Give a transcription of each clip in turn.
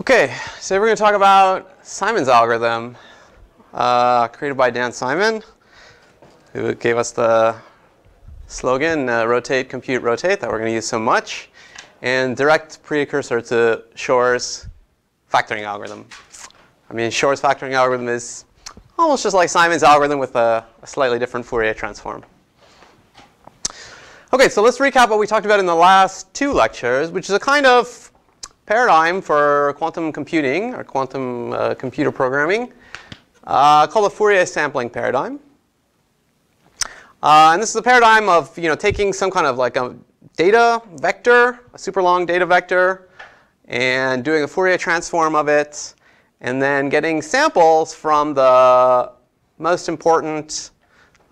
Okay, so we're going to talk about Simon's algorithm, created by Dan Simon, who gave us the slogan, rotate, compute, rotate, that we're going to use so much, and direct precursor to Shor's factoring algorithm. I mean, Shor's factoring algorithm is almost just like Simon's algorithm with a slightly different Fourier transform. Okay, so let's recap what we talked about in the last two lectures, which is a kind of paradigm for quantum computing or quantum computer programming called the Fourier sampling paradigm. And this is a paradigm of taking some kind of like a data vector, a super long data vector, and doing a Fourier transform of it, and then getting samples from the most important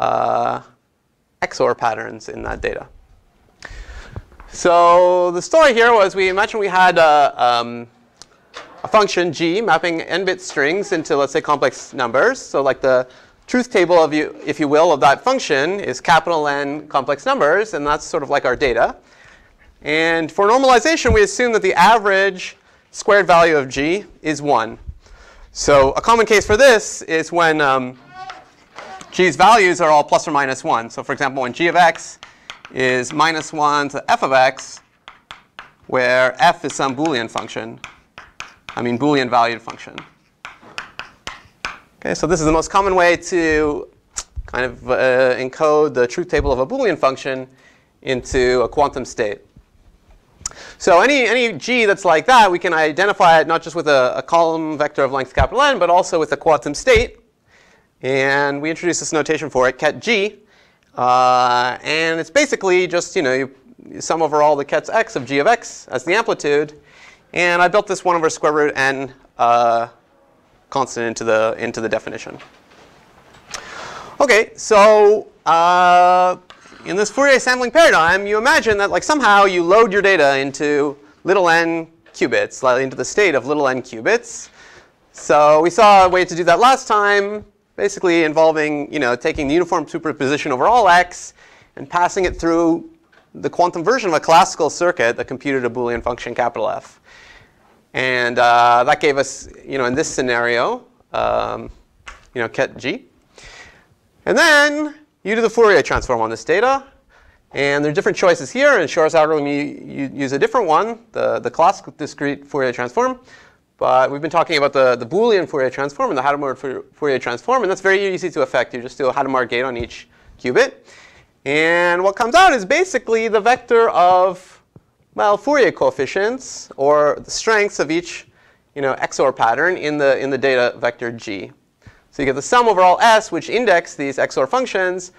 XOR patterns in that data. So the story here was we imagine we had a function g mapping n-bit strings into, let's say, complex numbers. So like the truth table, if you will, of that function is capital N complex numbers, and that's sort of like our data. And for normalization, we assume that the average squared value of g is 1. So a common case for this is when g's values are all plus or minus 1. So for example, when g of x is minus 1 to f of x, where f is some Boolean function, Boolean valued function. Okay, so this is the most common way to kind of encode the truth table of a Boolean function into a quantum state. So any g that's like that, we can identify it not just with a column vector of length capital N, but also with a quantum state. And we introduce this notation for it, ket g. And it's basically just you sum over all the kets x of g of x as the amplitude. And I built this 1 over square root n constant into the definition. OK, so in this Fourier sampling paradigm, you imagine that like somehow you load your data into little n qubits, like into the state of little n qubits. So we saw a way to do that last time, basically involving taking the uniform superposition over all x and passing it through the quantum version of a classical circuit that computed a Boolean function capital F. And that gave us, in this scenario, ket g. And then you do the Fourier transform on this data. And there are different choices here. In Shor's algorithm, you use a different one, the classical discrete Fourier transform. But we've been talking about the Boolean Fourier transform and the Hadamard Fourier transform. And that's very easy to effect. You just do a Hadamard gate on each qubit. And what comes out is basically the vector of, well, Fourier coefficients or the strengths of each XOR pattern in the data vector g. So you get the sum over all s, which index these XOR functions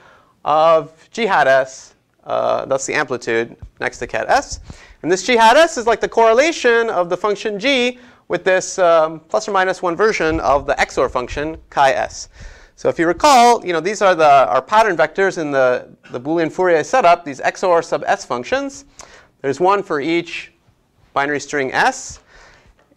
of g hat s. That's the amplitude next to ket s. And this g hat s is like the correlation of the function g with this plus or minus 1 version of the XOR function chi s. So if you recall, these are our pattern vectors in the Boolean Fourier setup, these XOR sub s functions. There's one for each binary string s.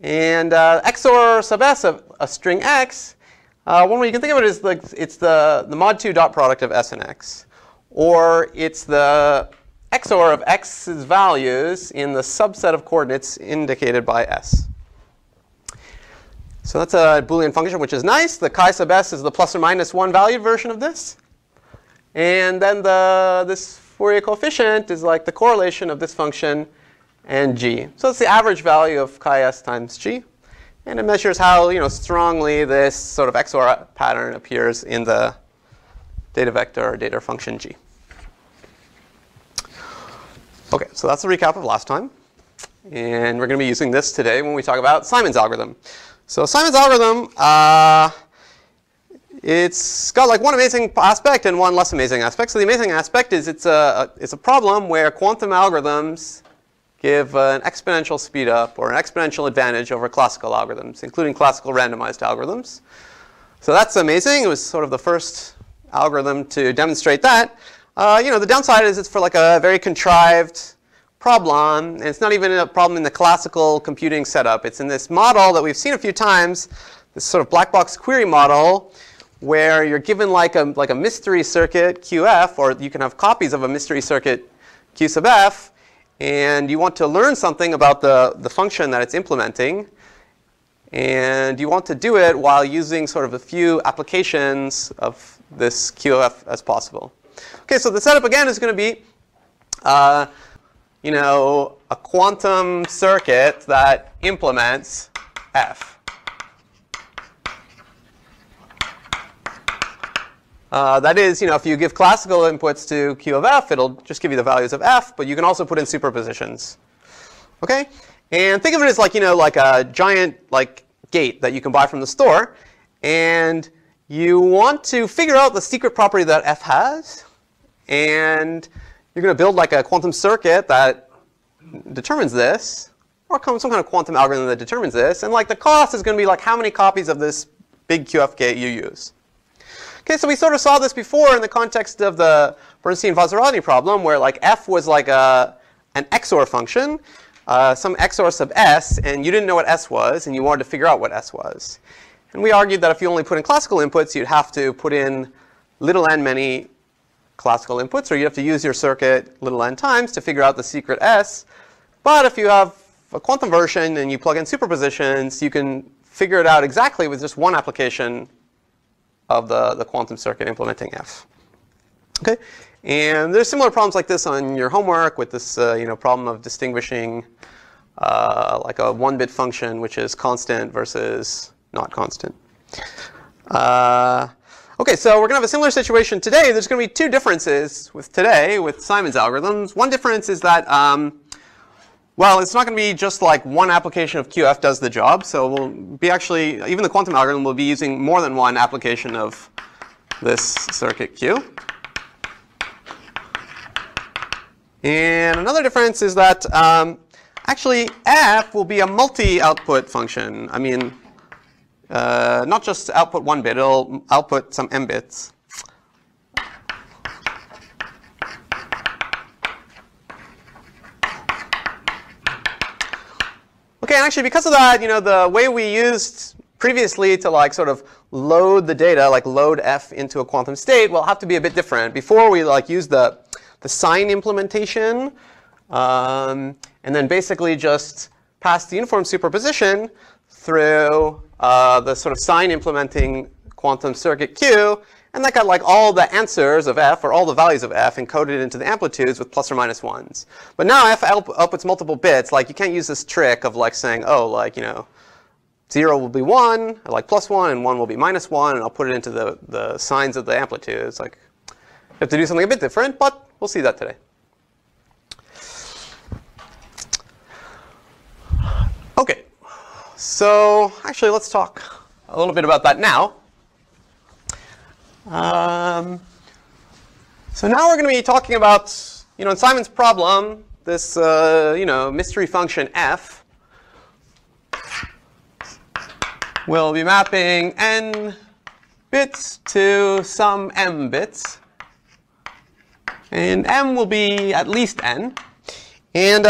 And XOR sub s of a string x, one way you can think of it is it's the mod 2 dot product of s and x. Or it's the XOR of x's values in the subset of coordinates indicated by s. So that's a Boolean function, which is nice. The chi sub s is the plus or minus 1 valued version of this. And then this Fourier coefficient is like the correlation of this function and g. So it's the average value of chi s times g. And it measures how strongly this sort of XOR pattern appears in the data vector or data function g. OK, so that's the recap of last time. And we're going to be using this today when we talk about Simon's algorithm. So Simon's algorithm, it's got like one amazing aspect and one less amazing aspect. So the amazing aspect is it's a problem where quantum algorithms give an exponential speed up or an exponential advantage over classical algorithms, including classical randomized algorithms. So that's amazing. It was sort of the first algorithm to demonstrate that. The downside is it's for like a very contrived problem, and it's not even a problem in the classical computing setup. It's in this model that we've seen a few times, this sort of black box query model, where you're given like a mystery circuit QF, or you can have copies of a mystery circuit Q sub F. And you want to learn something about the function that it's implementing. And you want to do it while using sort of a few applications of this QOF as possible. OK, so the setup, again, is going to be a quantum circuit that implements F. That is, if you give classical inputs to Q of F, it'll just give you the values of F, but you can also put in superpositions. Okay? And think of it as like a giant gate that you can buy from the store. And you want to figure out the secret property that F has. And you're going to build a quantum circuit that determines this, or some kind of quantum algorithm that determines this. And the cost is going to be how many copies of this big QF gate you use. OK, so we sort of saw this before in the context of the Bernstein-Vazirani problem, where F was an XOR function, some XOR sub S, and you didn't know what S was, and you wanted to figure out what S was. And we argued that if you only put in classical inputs, you'd have to put in little n many classical inputs, or you have to use your circuit little n times to figure out the secret S. But if you have a quantum version and you plug in superpositions, you can figure it out exactly with just one application of the quantum circuit implementing F. Okay, and there's similar problems like this on your homework with this problem of distinguishing a one-bit function which is constant versus not constant. Okay, so we're going to have a similar situation today. There's going to be two differences with Simon's algorithms. One difference is that well, it's not going to be just one application of QF does the job. So we'll be even the quantum algorithm will be using more than one application of this circuit Q. And another difference is that actually F will be a multi-output function. I mean, not just output one bit. It'll output some m bits. Okay, and actually because of that, the way we used previously to sort of load the data, load F into a quantum state, will have to be a bit different. Before we used the sign implementation, and then basically just pass the uniform superposition through the sort of sign implementing quantum circuit Q, and that got all the answers of F, or all the values of F, encoded into the amplitudes with plus or minus ones. But now F outputs multiple bits. You can't use this trick of saying, oh, 0 will be 1, or plus 1, and 1 will be minus 1, and I'll put it into the signs of the amplitudes. You have to do something a bit different, but we'll see that today. OK, so actually, let's talk a little bit about that now. So now we're going to be talking about, in Simon's problem, this, mystery function f will be mapping n bits to some m bits. And m will be at least n. And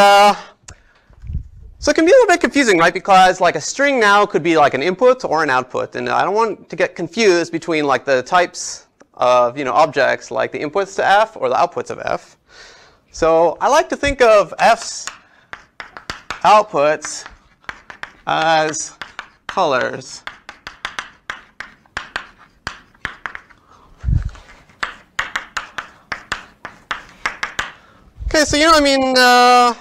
so it can be a little bit confusing, right? Because a string now could be an input or an output. And I don't want to get confused between the types of objects, the inputs to F or the outputs of F. So I like to think of F's outputs as colors. OK, so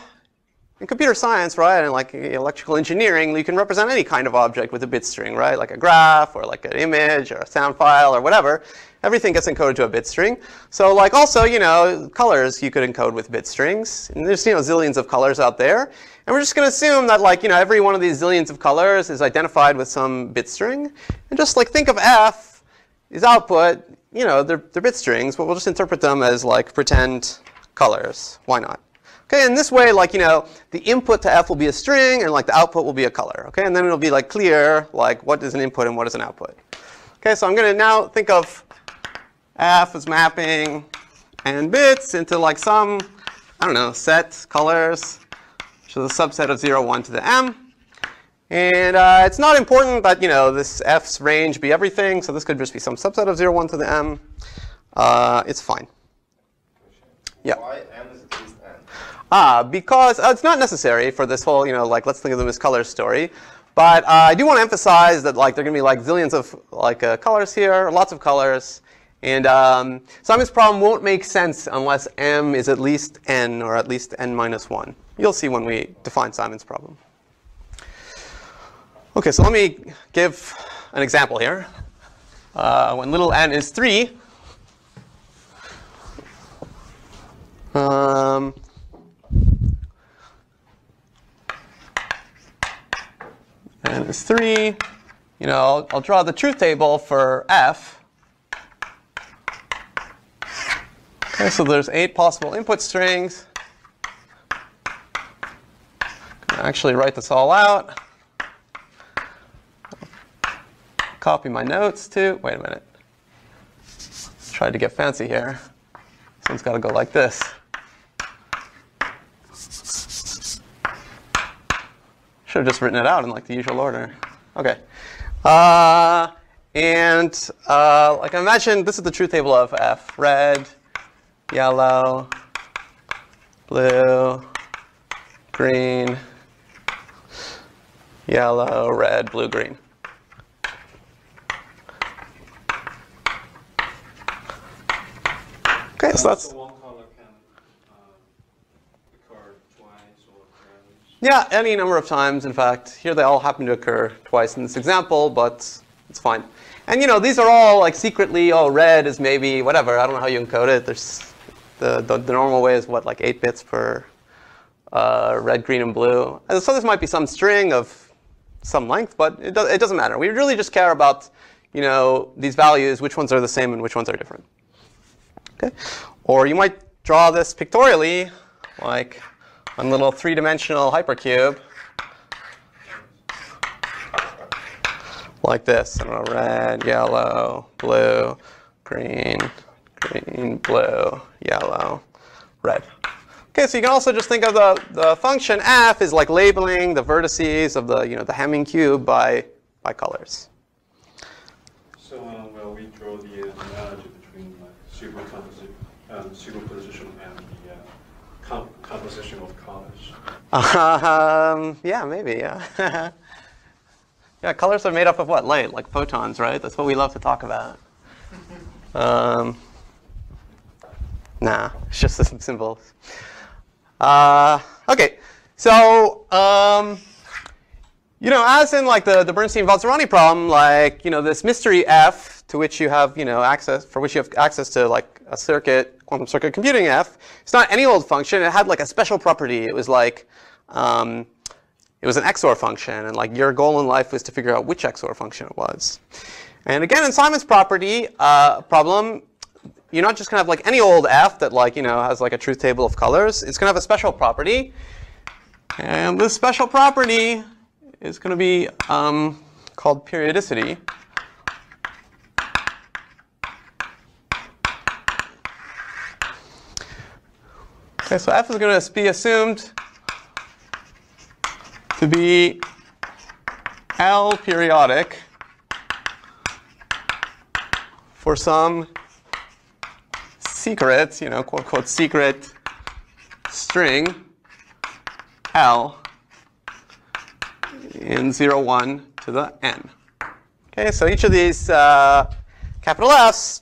in computer science, right, and electrical engineering, you can represent any kind of object with a bit string, right? A graph, or an image, or a sound file, or whatever. Everything gets encoded to a bit string. So also, colors you could encode with bit strings. And there's, zillions of colors out there. And we're just going to assume that, every one of these zillions of colors is identified with some bit string. And just, think of F is output. They're bit strings, but we'll just interpret them as, pretend colors. Why not? Okay, and this way, the input to F will be a string, and the output will be a color. Okay, and then it'll be clear, what is an input and what is an output. Okay, so I'm going to now think of F as mapping n bits into some, I don't know, set colors, which is a subset of 0, 1 to the m. And it's not important that this F's range be everything, so this could just be some subset of 0, 1 to the m. It's fine. Yeah. Because it's not necessary for this whole, let's think of them as colors story. But I do want to emphasize that there are going to be zillions of colors here, lots of colors. And Simon's problem won't make sense unless m is at least n, or at least n minus 1. You'll see when we define Simon's problem. OK, so let me give an example here. When little n is 3, n is 3, you know, I'll draw the truth table for f. Okay, so there's 8 possible input strings. Can I actually write this all out? Copy my notes too. Wait a minute. Let's try to get fancy here. This one's got to go like this. Should have just written it out in the usual order. Okay. Like I imagine, this is the truth table of f. Red, yellow, blue, green, yellow, red, blue, green. Okay, so that's. Yeah, any number of times, in fact. Here they all happen to occur twice in this example, but it's fine. And you know, these are all secretly, oh, red is maybe whatever. I don't know how you encode it. There's the normal way is what, 8 bits per red, green, and blue. And so this might be some string of some length, but it doesn't matter. We really just care about, you know, these values, which ones are the same and which ones are different. Okay? Or you might draw this pictorially, like one little 3-dimensional hypercube like this. I don't know, red, yellow, blue, green, green, blue, yellow, red. Okay, so you can also just think of the function f is labeling the vertices of the the Hamming cube by colors. So well, we draw the analogy between superposition and the composition of colors. Yeah, maybe, yeah. Yeah, colors are made up of what? Light, like photons, right? That's what we love to talk about. Nah, it's just some symbols. OK, so as in the Bernstein-Vazirani problem, this mystery f to which you have access, for which you have access to a circuit, quantum circuit computing f. It's not any old function. It had a special property. It was it was an XOR function, and your goal in life was to figure out which XOR function it was. And again, in Simon's problem, you're not just gonna have any old f that has a truth table of colors. It's gonna have a special property, and this special property is gonna be called periodicity. Okay, so f is gonna be assumed to be L periodic for some secret, quote unquote secret string L in 0, 1 to the n. Okay, so each of these capital F's,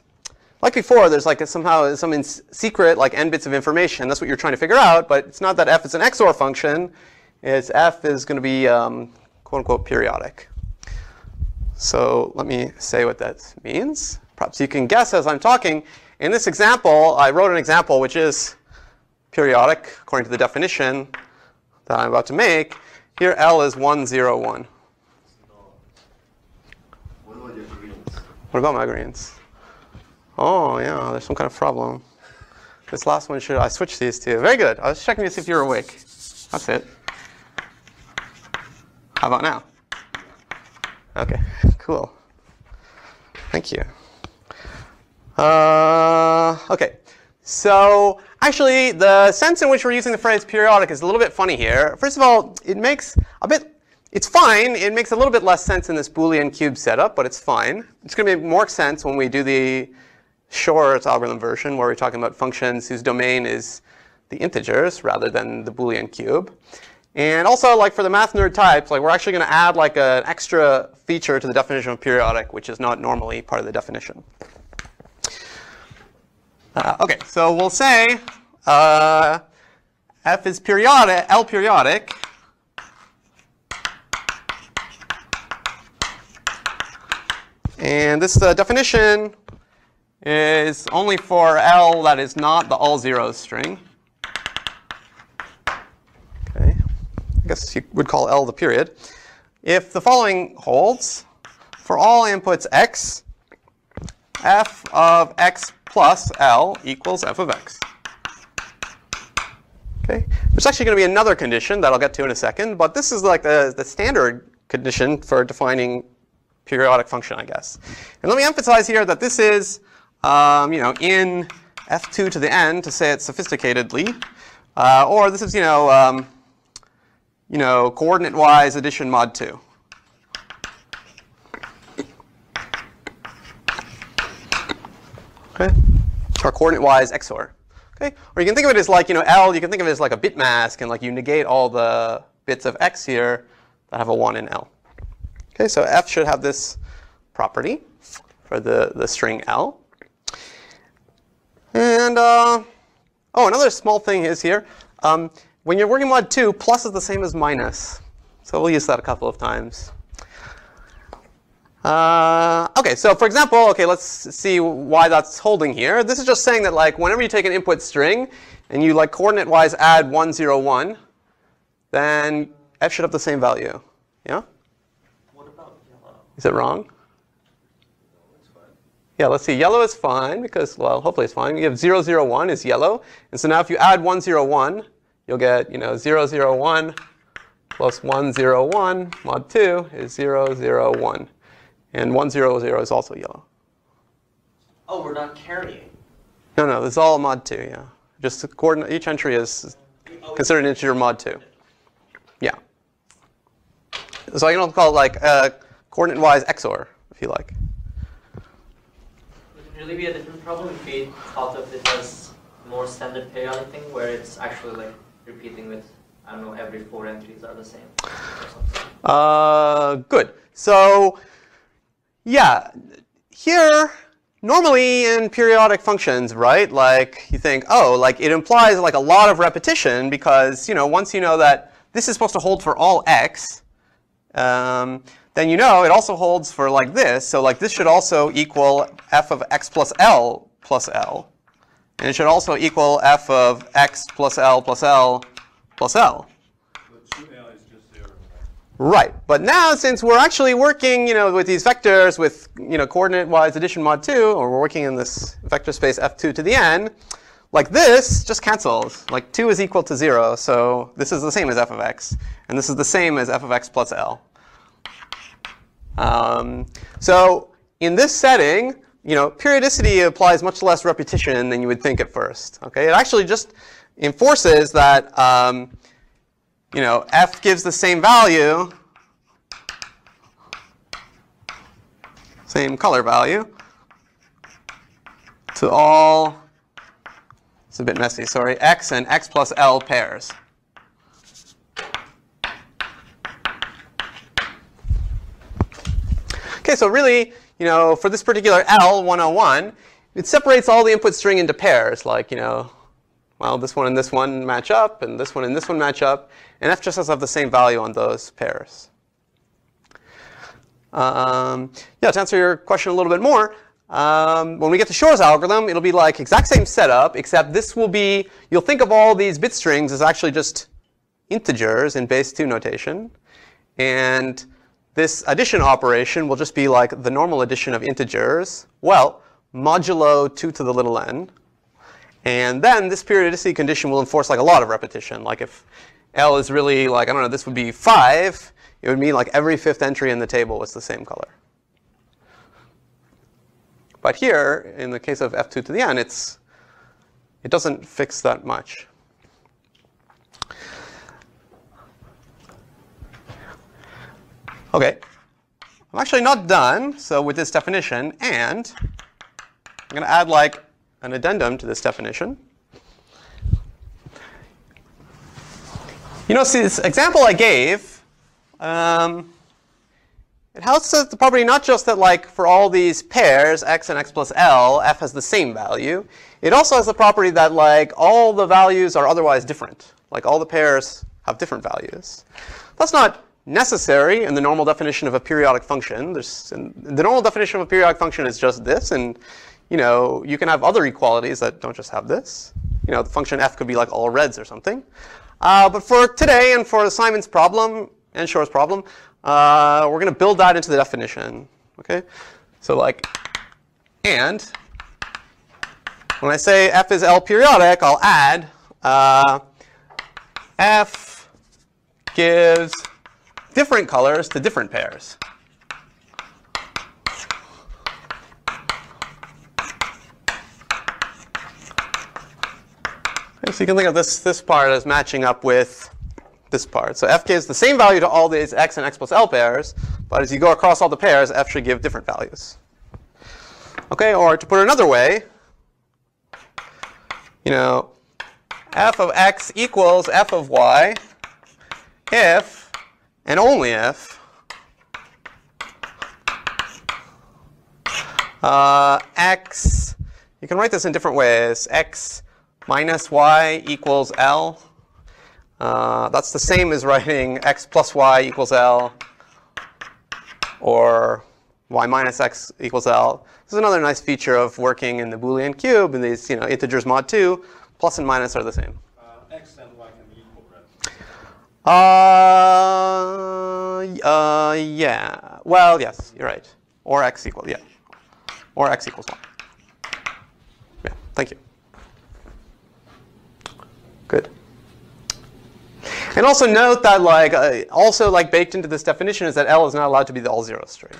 like before, there's somehow some secret n bits of information. That's what you're trying to figure out, but it's not that f is an XOR function. Is f is going to be quote unquote periodic. So let me say what that means. Perhaps you can guess as I'm talking. In this example, I wrote an example which is periodic according to the definition that I'm about to make. Here L is 1, 0, 1. What about your greens? What about my greens? Oh yeah, there's some kind of problem. This last one, should I switch these two? Very good. I was checking to see if you were awake. That's it. How about now? OK, cool. Thank you. OK, so actually, the sense in which we're using the phrase periodic is a little bit funny here. First of all, it makes a bit, it's fine. It makes a little bit less sense in this Boolean cube setup, but it's fine. It's going to make more sense when we do the Shor's algorithm version, where we're talking about functions whose domain is the integers rather than the Boolean cube. And also, like for the math nerd types, like we're actually going to add like an extra feature to the definition of periodic, which is not normally part of the definition. Okay, so we'll say f is periodic, L periodic, and this definition is only for L that is not the all zeros string. Okay, I guess you would call L the period. If the following holds, for all inputs x, f of x plus L equals f of x. Okay, there's actually going to be another condition that I'll get to in a second, but this is like the standard condition for defining periodic function, I guess. And let me emphasize here that this is, in f2 to the n, to say it sophisticatedly, or this is, coordinate-wise addition mod 2. Okay, or coordinate-wise XOR. Okay, or you can think of it as like, L. You can think of it as like a bit mask, and like you negate all the bits of X here that have a 1 in L. Okay, so F should have this property for the string L. And another small thing is here. When you're working mod 2, plus is the same as minus. So we'll use that a couple of times. Okay, so for example, let's see why that's holding here. This is just saying that like whenever you take an input string and you like coordinate-wise add 1, 0, 1, then f should have the same value. Yeah? What about yellow? Is it wrong? Yeah, let's see. Yellow is fine because, well, hopefully it's fine. You have 0, 0, 1 is yellow. And so now if you add 1, 0, 1, you'll get, 0, 0, 1 plus 1, 0, 1 mod 2 is 0, 0, 1. And 100 is also yellow. Oh, we're not carrying. No, this is all mod 2, yeah. Just the coordinate, each entry is considered an integer mod 2. Yeah. So I can also call it like coordinate-wise XOR, if you like. Would it really be a different problem if we thought of it as more standard periodic thing, where it's actually like repeating with, I don't know, every 4 entries are the same or something? Good. So, yeah, here, normally in periodic functions, right, like you think, oh, like it implies like a lot of repetition because, once you know that this is supposed to hold for all x, then it also holds for like this. So like this should also equal f of x plus L, and it should also equal f of x plus L plus L plus L. Right, but now since we're actually working, with these vectors with, coordinate-wise addition mod 2, or we're working in this vector space f2 to the n, like this just cancels. Like 2 is equal to 0, so this is the same as f of x, and this is the same as f of x plus L. So in this setting, periodicity applies much less repetition than you would think at first. Okay, it actually just enforces that. F gives the same value, same color value, to all, it's a bit messy, sorry, x and x plus L pairs. Okay, so really, for this particular L 101, it separates all the input string into pairs, like, well, this one and this one match up, and this one and this one match up. And f just has to have the same value on those pairs. To answer your question a little bit more, when we get to Shor's algorithm, it'll be like exact same setup, except this will be, you'll think of all these bit strings as actually just integers in base 2 notation. And this addition operation will just be like the normal addition of integers, well, modulo 2 to the little n. And then this periodicity condition will enforce like a lot of repetition. Like if L is really like, I don't know, this would be 5, it would mean like every 5th entry in the table was the same color. But here, in the case of f2 to the n, it doesn't fix that much. Okay, I'm actually not done. So with this definition, and I'm going to add like an addendum to this definition. You know, see, this example I gave, it has the property not just that, like, for all these pairs, x and x plus L, f has the same value. It also has the property that, like, all the values are otherwise different. Like, all the pairs have different values. That's not necessary in the normal definition of a periodic function. The normal definition of a periodic function is just this, and you know, you can have other equalities that don't just have this. You know, the function f could be like all reds or something. But for today and for Simon's problem and Shor's problem, we're going to build that into the definition. Okay? So like, and when I say f is L periodic, I'll add f gives different colors to different pairs. So you can think of this part as matching up with this part. So f gives the same value to all these x and x plus L pairs, but as you go across all the pairs, f should give different values. Okay, or to put it another way, you know, f of x equals f of y if and only if x, you can write this in different ways, x minus y equals L. That's the same as writing x plus y equals L or y minus x equals L. This is another nice feature of working in the Boolean cube, and these, you know, integers mod 2, plus and minus are the same. X and y can be equal, right? Yeah. Well, yes, you're right. Or x equals, yeah. Or x equals y. Yeah, thank you. Good. And also note that, like, also like baked into this definition is that L is not allowed to be the all zero string.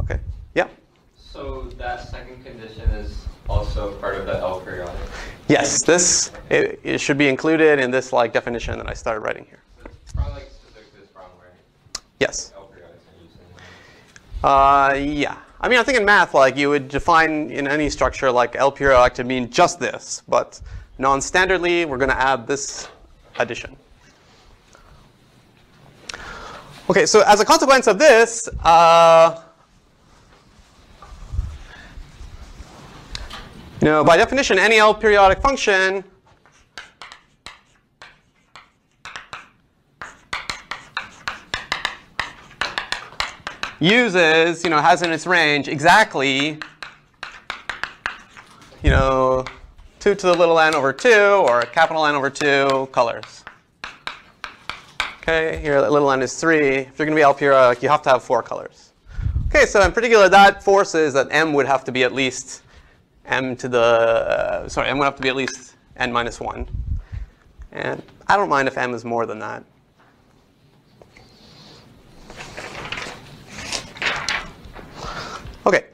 Okay. Yeah. So that second condition is also part of the L periodic. Yes. This it should be included in this like definition that I started writing here. So it's probably like specific to this problem, right? Yes. L periodics are used in yeah. I mean, I think in math, like, you would define in any structure like L periodic to mean just this, but non-standardly, we're going to add this addition. Okay, so as a consequence of this, you know, by definition, any L periodic function uses, you know, has in its range exactly, you know, 2 to the little n over 2, or a capital N over 2 colors. OK, here little n is 3. If you're going to be L periodic, you have to have 4 colors. OK, so in particular, that forces that m would have to be at least m would have to be at least n minus 1. And I don't mind if m is more than that. OK.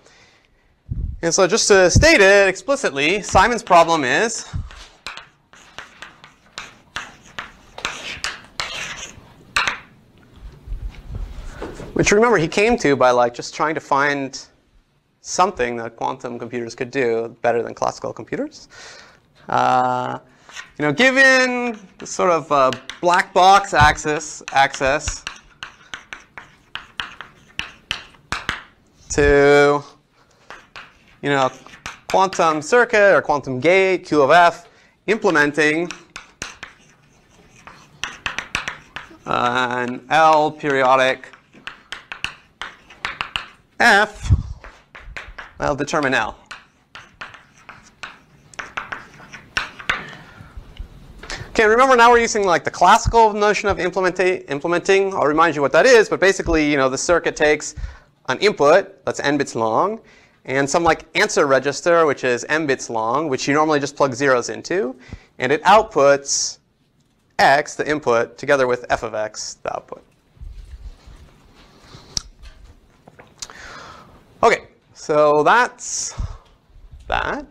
And so just to state it explicitly, Simon's problem is which, remember, he came to by like just trying to find something that quantum computers could do better than classical computers. You know, given the sort of black box access to, you know, quantum circuit or quantum gate, Q of F, implementing an L periodic F, I'll determine L. OK, remember, now we're using like the classical notion of implementing. I'll remind you what that is. But basically, you know, the circuit takes an input that's n bits long, and some like answer register, which is m bits long, which you normally just plug zeros into. And it outputs x, the input, together with f of x, the output. OK, so that's that.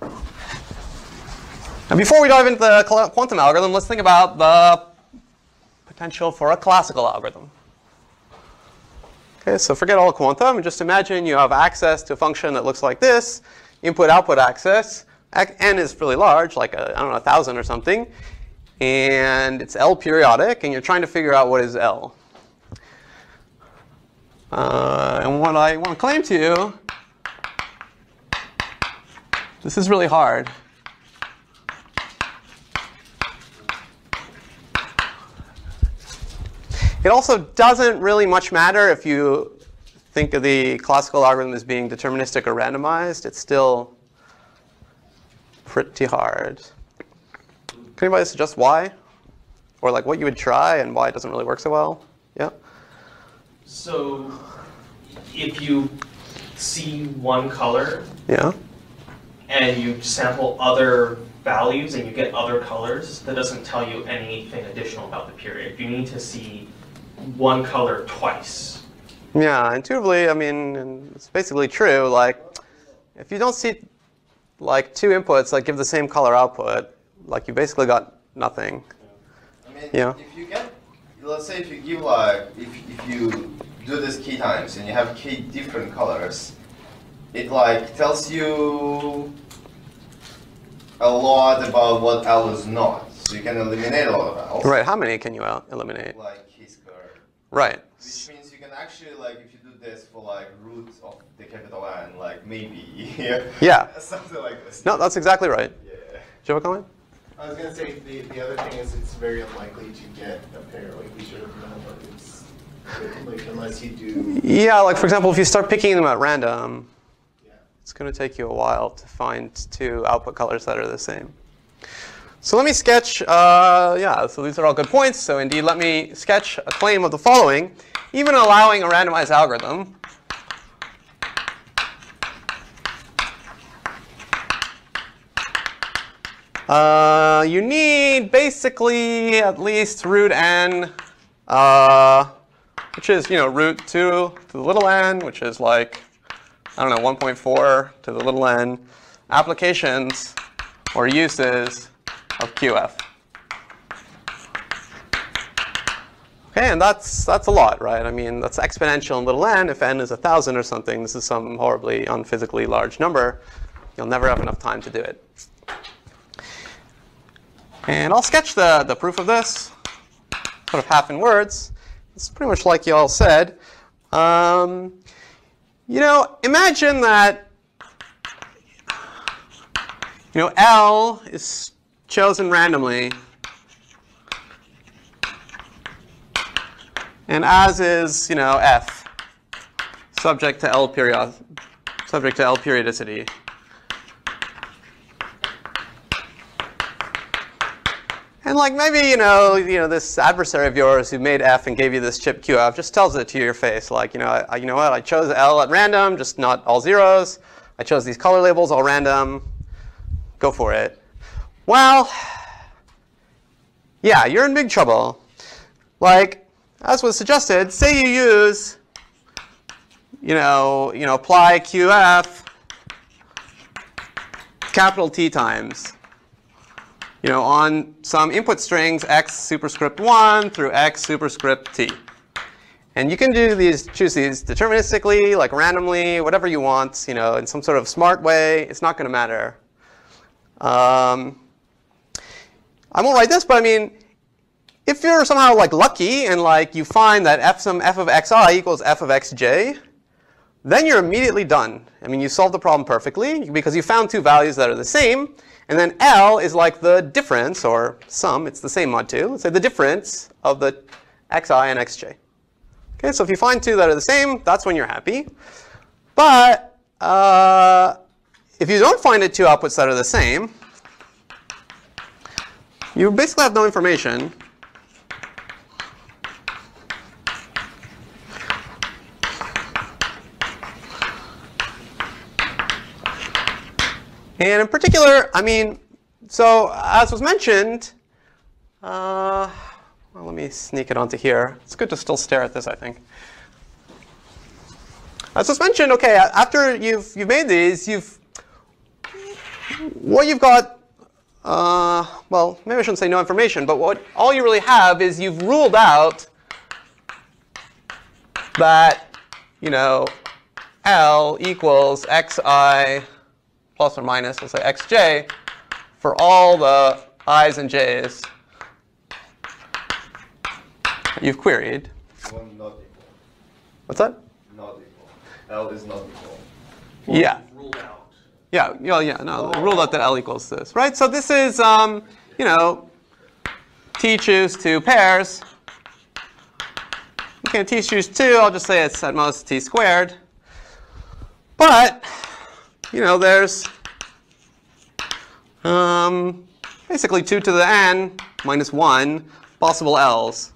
And before we dive into the quantum algorithm, let's think about the potential for a classical algorithm. Okay, so forget all quantum. Just imagine you have access to a function that looks like this, input-output axis, n is really large, like a, I don't know, 1,000 or something, and it's L periodic, and you're trying to figure out what is L. And what I want to claim to you, this is really hard. It also doesn't really much matter if you think of the classical algorithm as being deterministic or randomized. It's still pretty hard. Can anybody suggest why? Or like what you would try and why it doesn't really work so well? Yeah? So if you see one color, yeah, and you sample other values and you get other colors, that doesn't tell you anything additional about the period. You need to see one color twice. Yeah, intuitively, I mean, it's basically true. Like, if you don't see, like, two inputs that give the same color output, like, you basically got nothing. I mean, yeah. If you get, let's say, if you give like, if you do this k times and you have k different colors, it like tells you a lot about what L is not. So you can eliminate a lot of L. Right. How many can you eliminate? Like k squared. Right. Which means you can actually, like, if you do this for like root of the capital N, like maybe. Yeah. Something like this. No, that's exactly right. Yeah. Do you have a comment? I was gonna say the other thing is it's very unlikely to get a pair. Like we should have known about this, like, unless you do. Yeah. Like for example, if you start picking them at random, it's going to take you a while to find two output colors that are the same. So let me sketch, yeah, so these are all good points. So indeed, let me sketch a claim of the following. Even allowing a randomized algorithm, you need basically at least root n, which is, you know, root 2 to the little n, which is like, I don't know, 1.4 to the little n, applications or uses of QF. Okay, and that's a lot, right? I mean, that's exponential in little n. If n is 1,000 or something, this is some horribly unphysically large number. You'll never have enough time to do it. And I'll sketch the proof of this, sort of half in words. It's pretty much like you all said. You know, imagine that, you know, L is chosen randomly, and as is, you know, F, subject to L periodicity. And like maybe, you know, this adversary of yours who made F and gave you this chip QF just tells it to your face, like, you know, you know what? I chose L at random, just not all zeros. I chose these color labels all random. Go for it. Well, yeah, you're in big trouble. Like, as was suggested, say you use, you know, apply QF capital T times, you know, on some input strings x superscript 1 through x superscript t. And you can do these, choose these deterministically, like randomly, whatever you want, you know, in some sort of smart way. It's not going to matter. I won't write this, but I mean, if you're somehow like lucky and like you find that f of xi equals f of xj, then you're immediately done. I mean, you solved the problem perfectly because you found two values that are the same. And then L is like the difference, or sum, it's the same mod 2. Let's say the difference of the xi and xj. Okay, so if you find two that are the same, that's when you're happy. But if you don't find two outputs that are the same, you basically have no information. And in particular, I mean, so as was mentioned, well, let me sneak it onto here. It's good to still stare at this, I think. As was mentioned, okay, after you've made these, you've got, well, maybe I shouldn't say no information, but what all you really have is you've ruled out that, you know, L equals xi plus or minus, let's say xj, for all the i's and j's you've queried. Well, not equal. What's that? Not equal. L is not equal. Well, yeah. Ruled out. Yeah. Well, yeah. No, ruled out that L equals this, right? So this is, you know, T choose 2 pairs. Okay, T choose 2. I'll just say it's at most T squared. But you know, there's basically 2 to the n minus 1 possible L's.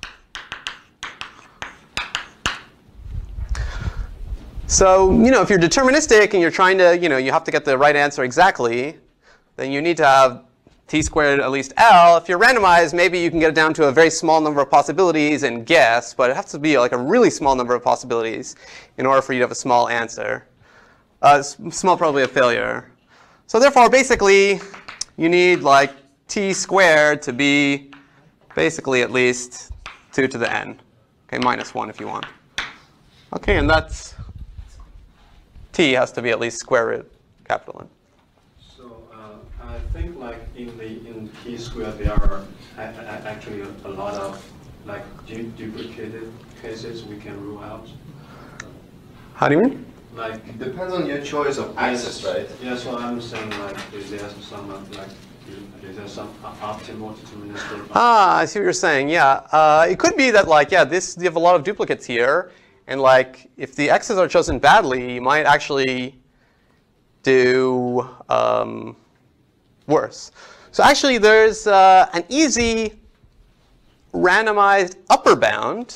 So, you know, if you're deterministic and you're trying to, you know, you have to get the right answer exactly, then you need to have t squared at least L. If you're randomized, maybe you can get it down to a very small number of possibilities and guess, but it has to be like a really small number of possibilities in order for you to have a small answer, small probability of failure. So therefore, basically, you need like t squared to be basically at least 2 to the n, okay, minus 1 if you want. Okay, and that's t has to be at least square root capital N. So I think like in t squared there are actually a lot of like duplicated cases we can rule out. How do you mean? Like it depends on your choice of axis, right? Yes, so I'm saying like is there some optimal deterministic? Ah, I see what you're saying. Yeah, it could be that like you have a lot of duplicates here. And like, if the x's are chosen badly, you might actually do worse. So actually, there's an easy randomized upper bound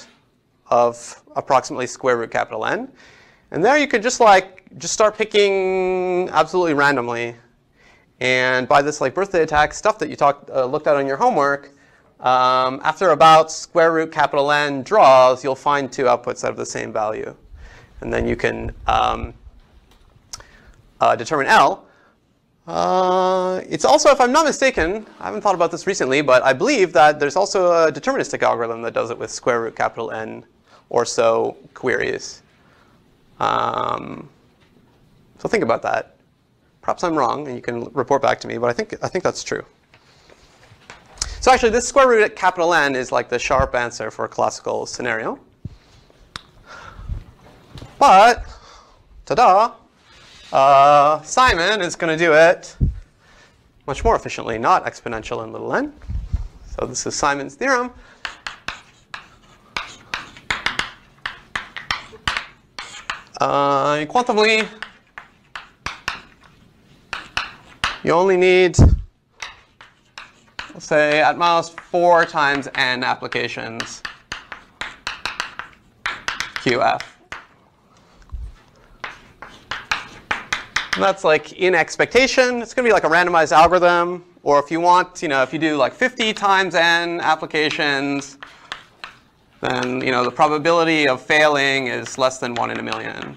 of approximately square root capital N. And there you could just like, just start picking absolutely randomly. And by this like birthday attack stuff that you looked at on your homework, after about square root capital N draws, you'll find two outputs that have the same value. And then you can determine L. It's also, if I'm not mistaken, I haven't thought about this recently, but I believe that there's also a deterministic algorithm that does it with square root capital N or so queries. So think about that. Perhaps I'm wrong, and you can report back to me, but I think that's true. So actually, this square root at capital N is like the sharp answer for a classical scenario. But, ta-da, Simon is going to do it much more efficiently, not exponential in little n. So this is Simon's theorem. Quantumly, you only need, say, at most 4 times n applications QF. And that's like in expectation. It's going to be like a randomized algorithm. Or if you want, you know, if you do like 50 times n applications, then, you know, the probability of failing is less than 1 in a million.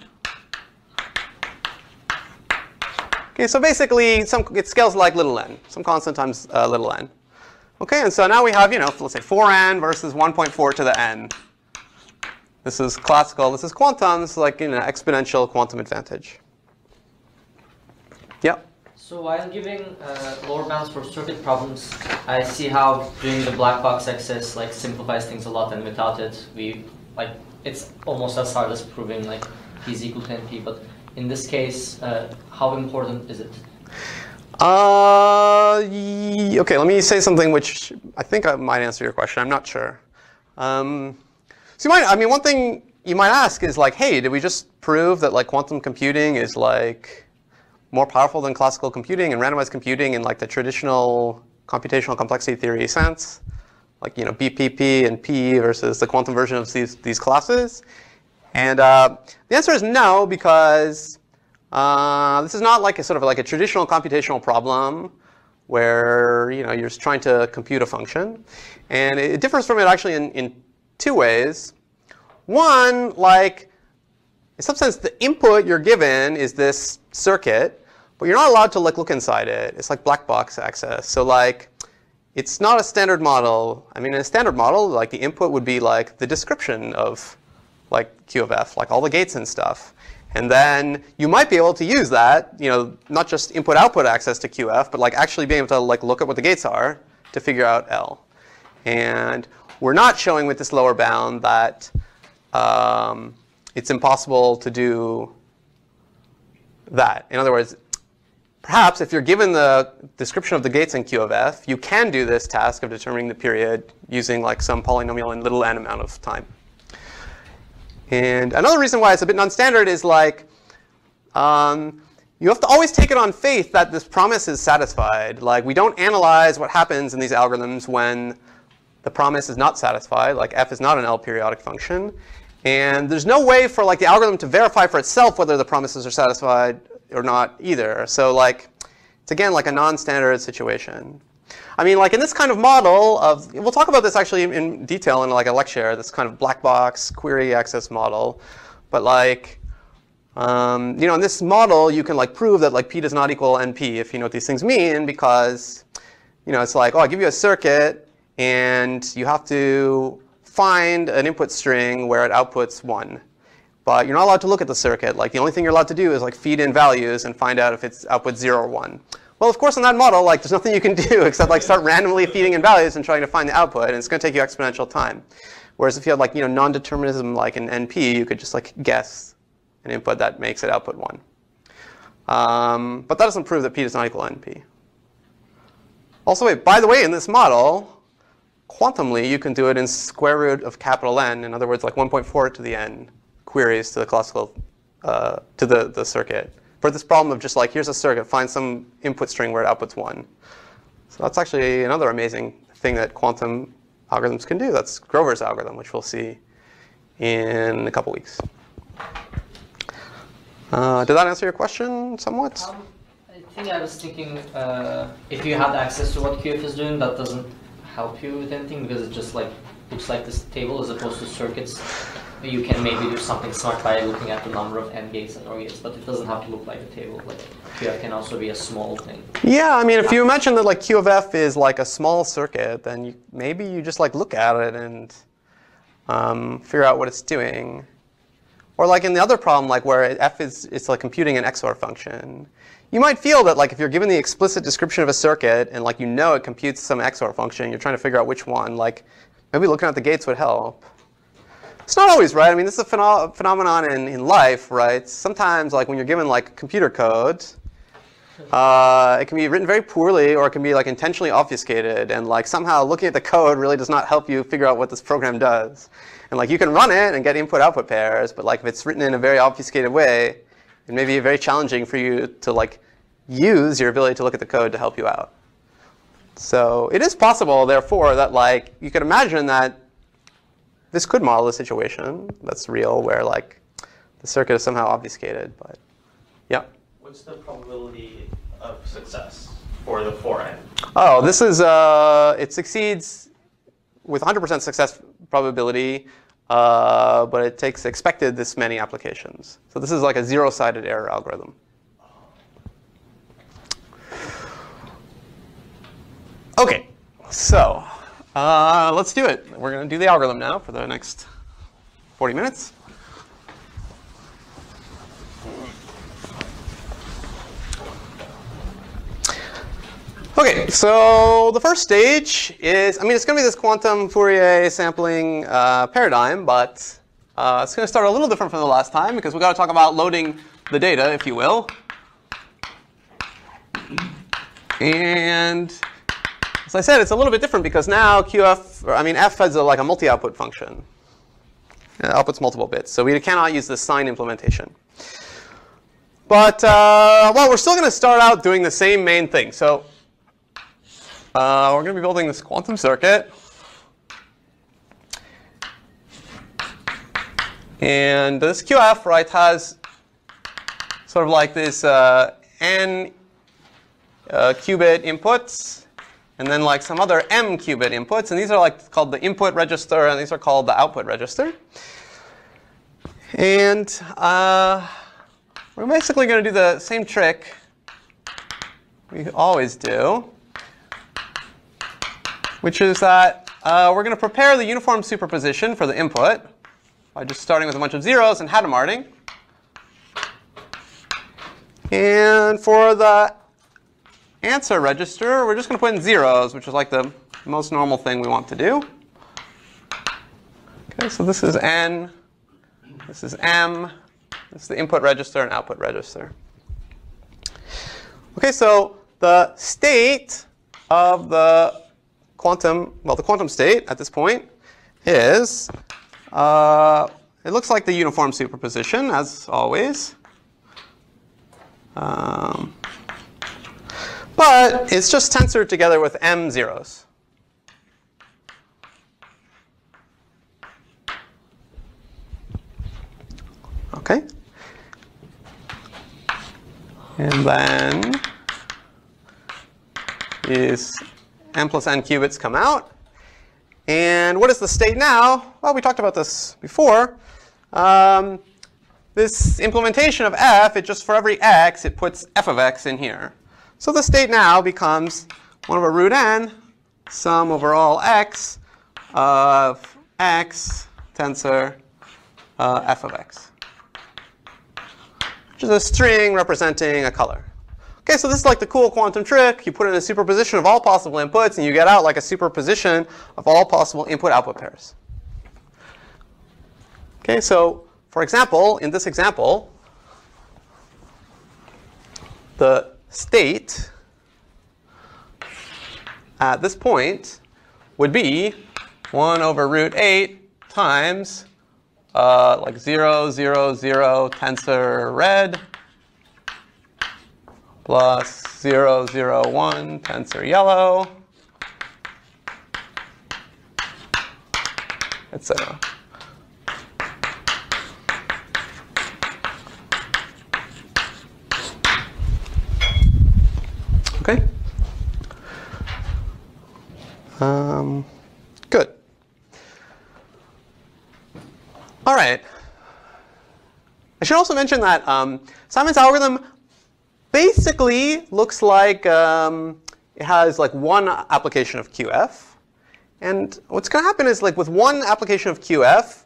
Okay, so basically, it scales like little n, some constant times little n. Okay, and so now we have, you know, let's say 4n versus 1.4 to the n. This is classical. This is quantum. This is like, you know, exponential quantum advantage. Yeah. So while giving lower bounds for circuit problems, I see how doing the black box access like simplifies things a lot, and without it, it's almost as hard as proving like p is equal to NP. But in this case, how important is it? OK, let me say something which I think I might answer your question. I'm not sure. So you might, I mean, one thing you might ask is like, hey, did we just prove that like quantum computing is like more powerful than classical computing and randomized computing in like the traditional computational complexity theory sense, like, you know, BPP and PE versus the quantum version of these classes? And the answer is no, because this is not like a sort of like a traditional computational problem where, you know, you're just trying to compute a function. And it differs from it actually in two ways. One, like, in some sense, the input you're given is this circuit, but you're not allowed to like look inside it. It's like black box access. So like, it's not a standard model. I mean, in a standard model, like the input would be like the description of like Q of F, like all the gates and stuff. And then you might be able to use that, you know, not just input-output access to QF, but like actually being able to like look at what the gates are to figure out L. And we're not showing with this lower bound that it's impossible to do that. In other words, perhaps if you're given the description of the gates in Q of F, you can do this task of determining the period using like some polynomial in little n amount of time. And another reason why it's a bit non-standard is like you have to always take it on faith that this promise is satisfied. Like we don't analyze what happens in these algorithms when the promise is not satisfied. Like f is not an L periodic function. And there's no way for like the algorithm to verify for itself whether the promises are satisfied or not either. So like it's again like a non-standard situation. I mean, like in this kind of model of, we'll talk about this actually in detail in like a lecture, this kind of black box query access model. But like, you know, in this model, you can like prove that like P does not equal NP if you know what these things mean, because, you know, it's like, oh, I give you a circuit and you have to find an input string where it outputs 1. But you're not allowed to look at the circuit. Like the only thing you're allowed to do is like feed in values and find out if it's output 0 or 1. Well, of course, in that model, like there's nothing you can do except like start randomly feeding in values and trying to find the output, and it's going to take you exponential time. Whereas if you had like, you know, non-determinism like in NP, you could just like guess an input that makes it output 1. But that doesn't prove that P does not equal NP. Also, wait, by the way, in this model, quantumly, you can do it in square root of capital N. In other words, like 1.4 to the N queries to the classical to the circuit. For this problem of just like, here's a circuit, find some input string where it outputs 1. So that's actually another amazing thing that quantum algorithms can do. That's Grover's algorithm, which we'll see in a couple weeks. Did that answer your question somewhat? I think I was thinking if you had access to what QF is doing, that doesn't help you with anything because it just like looks like this table as opposed to circuits. You can maybe do something smart by looking at the number of n gates and or gates, but it doesn't have to look like a table. Like QF can also be a small thing. Yeah, I mean, if you imagine that like Q of F is like a small circuit, then you, maybe you just like look at it and figure out what it's doing. Or like in the other problem, like where F is it's like computing an XOR function, you might feel that like if you're given the explicit description of a circuit and like you know it computes some XOR function, you're trying to figure out which one. Like maybe looking at the gates would help. It's not always right. I mean, this is a phenomenon in life, right? Sometimes, like when you're given like computer code, it can be written very poorly, or it can be like intentionally obfuscated, and like somehow looking at the code really does not help you figure out what this program does. And like you can run it and get input-output pairs, but like if it's written in a very obfuscated way, it may be very challenging for you to like use your ability to look at the code to help you out. So it is possible, therefore, that like you could imagine that this could model a situation that's real where like the circuit is somehow obfuscated, but yeah. What's the probability of success for the foreign? Oh, this is it succeeds with 100% success probability, but it takes expected this many applications. So this is like a zero-sided error algorithm. Okay, so. Let's do it. We're going to do the algorithm now for the next 40 minutes. OK, so the first stage is, I mean, it's going to be this quantum Fourier sampling paradigm, but it's going to start a little different from the last time, because we've got to talk about loading the data, if you will. And as I said, it's a little bit different because now QF, or I mean F has like a multi-output function. It outputs multiple bits. So we cannot use the sign implementation. But well, we're still going to start out doing the same main thing. So we're going to be building this quantum circuit. And this QF, right, has sort of like this N qubit inputs. And then like some other M qubit inputs. And these are like called the input register, and these are called the output register. And we're basically going to do the same trick we always do, which is that we're going to prepare the uniform superposition for the input by just starting with a bunch of zeros and Hadamarding. And for the answer register, we're just going to put in zeros, which is like the most normal thing we want to do. Okay, so this is N, this is M, this is the input register and output register. Okay, so the state of the quantum, well, the quantum state at this point is, it looks like the uniform superposition, as always. But it's just tensored together with M zeros. Okay. And then these M plus N qubits come out. And what is the state now? Well, we talked about this before. This implementation of F, it just for every x, it puts f of x in here. So the state now becomes 1 over root n, sum over all x of x tensor f of x, which is a string representing a color. OK, so this is like the cool quantum trick. You put in a superposition of all possible inputs, and you get out like a superposition of all possible input-output pairs. OK, so for example, in this example, the state at this point would be 1 over root 8 times like 0, 0, 0 tensor red plus 0, 0, 1 tensor yellow, etc. Okay. Good. All right. I should also mention that Simon's algorithm basically looks like it has like one application of QF, and what's going to happen is like with one application of QF,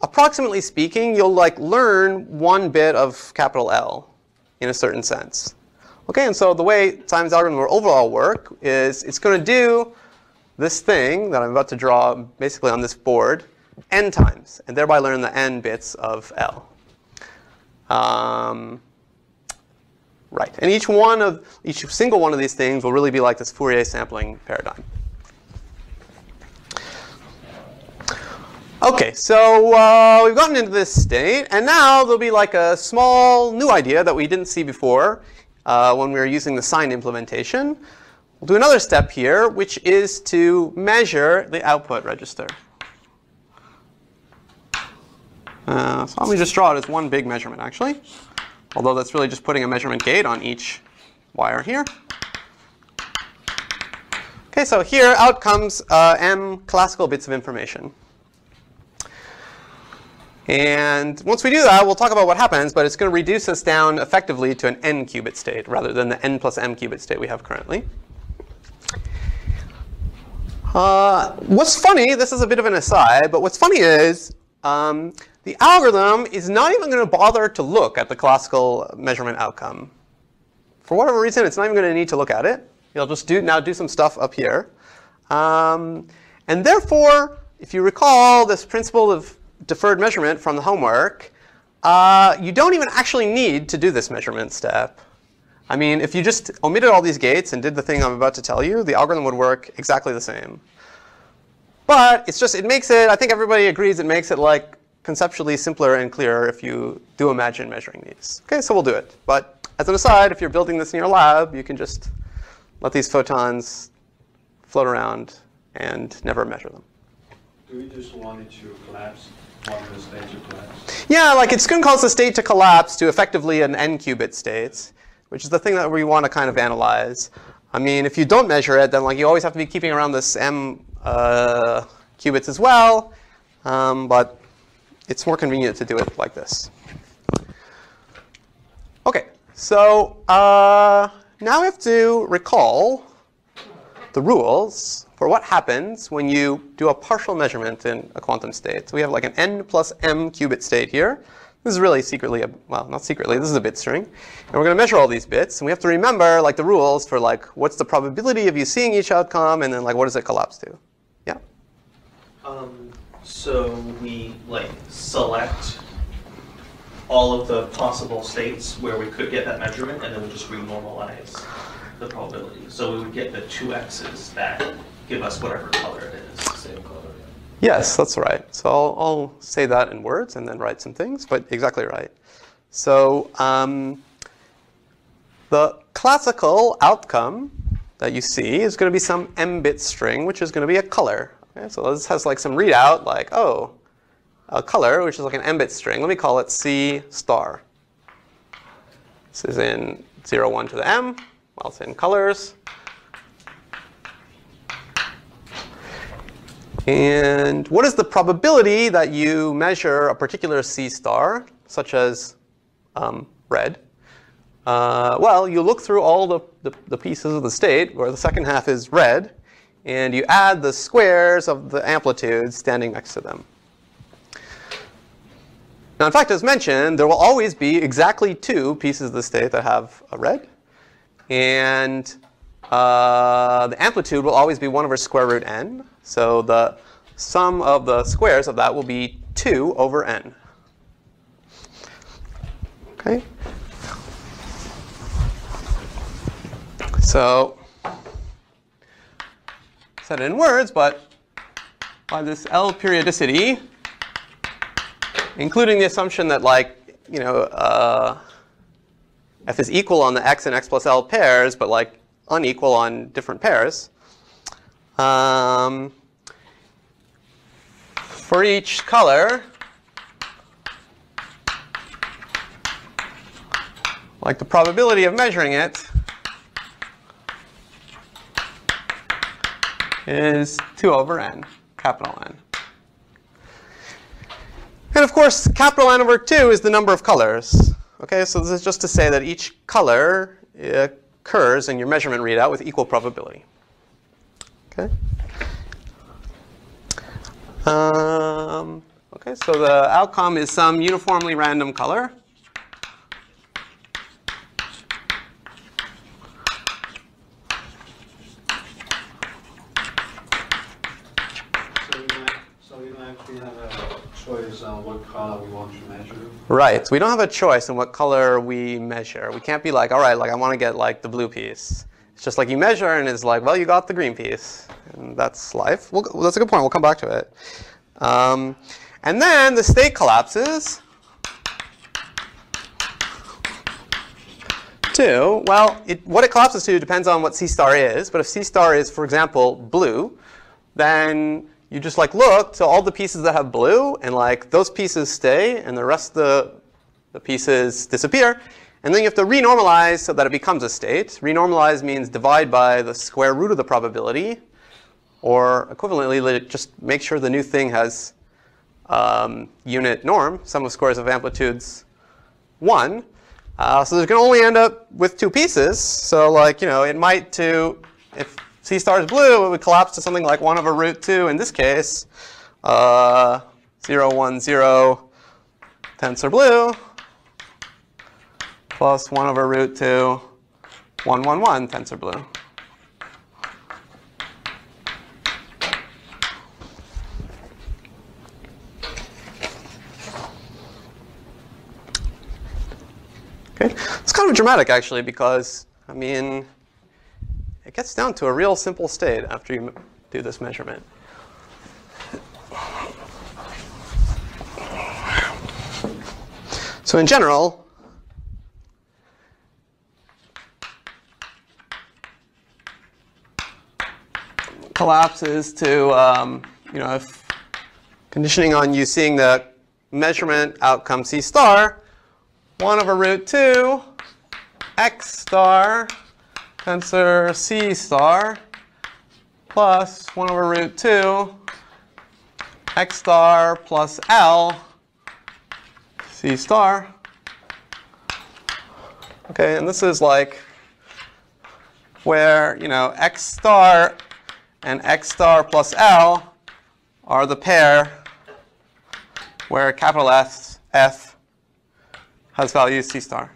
approximately speaking, you'll like learn one bit of capital L in a certain sense. Okay, and so the way Simon's algorithm will overall work is it's going to do this thing that I'm about to draw basically on this board n times, and thereby learn the n bits of L. Right, and each single one of these things will really be like this Fourier sampling paradigm. Okay, so we've gotten into this state, and now there'll be like a small new idea that we didn't see before. When we were using the sign implementation. We'll do another step here, which is to measure the output register. So let me just draw it as one big measurement, actually. Although that's really just putting a measurement gate on each wire here. OK, so here out comes M classical bits of information. And once we do that, we'll talk about what happens, but it's going to reduce us down effectively to an n qubit state rather than the n plus m qubit state we have currently. What's funny, this is a bit of an aside, but what's funny is the algorithm is not even going to bother to look at the classical measurement outcome. For whatever reason, it's not even going to need to look at it. It'll just now do some stuff up here. And therefore, if you recall this principle of deferred measurement from the homework, you don't even actually need to do this measurement step. I mean, if you just omitted all these gates and did the thing I'm about to tell you, the algorithm would work exactly the same. But it's just, it makes it, I think everybody agrees, it makes it like conceptually simpler and clearer if you do imagine measuring these. OK, so we'll do it. But as an aside, if you're building this in your lab, you can just let these photons float around and never measure them. Do we just want it to collapse? Yeah, like it's going to cause the state to collapse to effectively an n-qubit state, which is the thing that we want to kind of analyze. I mean, if you don't measure it, then like you always have to be keeping around this m qubits as well. But it's more convenient to do it like this. OK, so now we have to recall the rules for what happens when you do a partial measurement in a quantum state. So we have like an n plus m qubit state here. This is really secretly, well, not secretly, this is a bit string. And we're going to measure all these bits. And we have to remember like the rules for like what's the probability of you seeing each outcome, and then like what does it collapse to? Yeah? So we like select all of the possible states where we could get that measurement, and then we just renormalize the probability. So we would get the two x's that give us whatever color it is, the same color. Yes, that's right. So I'll say that in words and then write some things, but exactly right. So the classical outcome that you see is going to be some m-bit string, which is going to be a color. Okay? So this has like some readout, like, oh, a color, which is like an m-bit string. Let me call it C star. This is in 0, 1 to the m. I'll say in colors. And what is the probability that you measure a particular C star, such as red? Well, you look through all the pieces of the state, where the second half is red, and you add the squares of the amplitudes standing next to them. Now, in fact, as mentioned, there will always be exactly two pieces of the state that have a red. And the amplitude will always be 1 over square root n. So the sum of the squares of that will be 2 over n. Okay. So I said it in words, but by this L periodicity, including the assumption that, like, you know, f is equal on the x and x plus l pairs, but like unequal on different pairs. For each color, like the probability of measuring it is 2 over n, capital N. And of course, capital N over 2 is the number of colors. Okay, so this is just to say that each color occurs in your measurement readout with equal probability. Okay. Okay, so the outcome is some uniformly random color. Right. So we don't have a choice in what color we measure. We can't be like, all right, like I want to get like the blue piece. It's just like you measure and it's like, well, you got the green piece. And that's life. Well, that's a good point. We'll come back to it. And then the state collapses to, well, what it collapses to depends on what C star is. But if C star is, for example, blue, then you just like look to all the pieces that have blue, and like those pieces stay, and the rest of the pieces disappear. And then you have to renormalize so that it becomes a state. Renormalize means divide by the square root of the probability, or equivalently, just make sure the new thing has unit norm, sum of squares of amplitudes 1. So there's going to only end up with two pieces. So like, you know, it might if C star is blue, it would collapse to something like 1 over root 2 in this case. 0, 1, 0 tensor blue plus 1 over root 2, 1, 1, 1 tensor blue. Okay. It's kind of dramatic, actually, because, I mean, it gets down to a real simple state after you do this measurement. So in general, collapse is to, you know, if conditioning on you seeing the measurement outcome C star, 1 over root 2, X star, tensor C star plus 1 over root 2 X star plus L C star. Okay, and this is like where, you know, X star and X star plus L are the pair where capital F has value C star.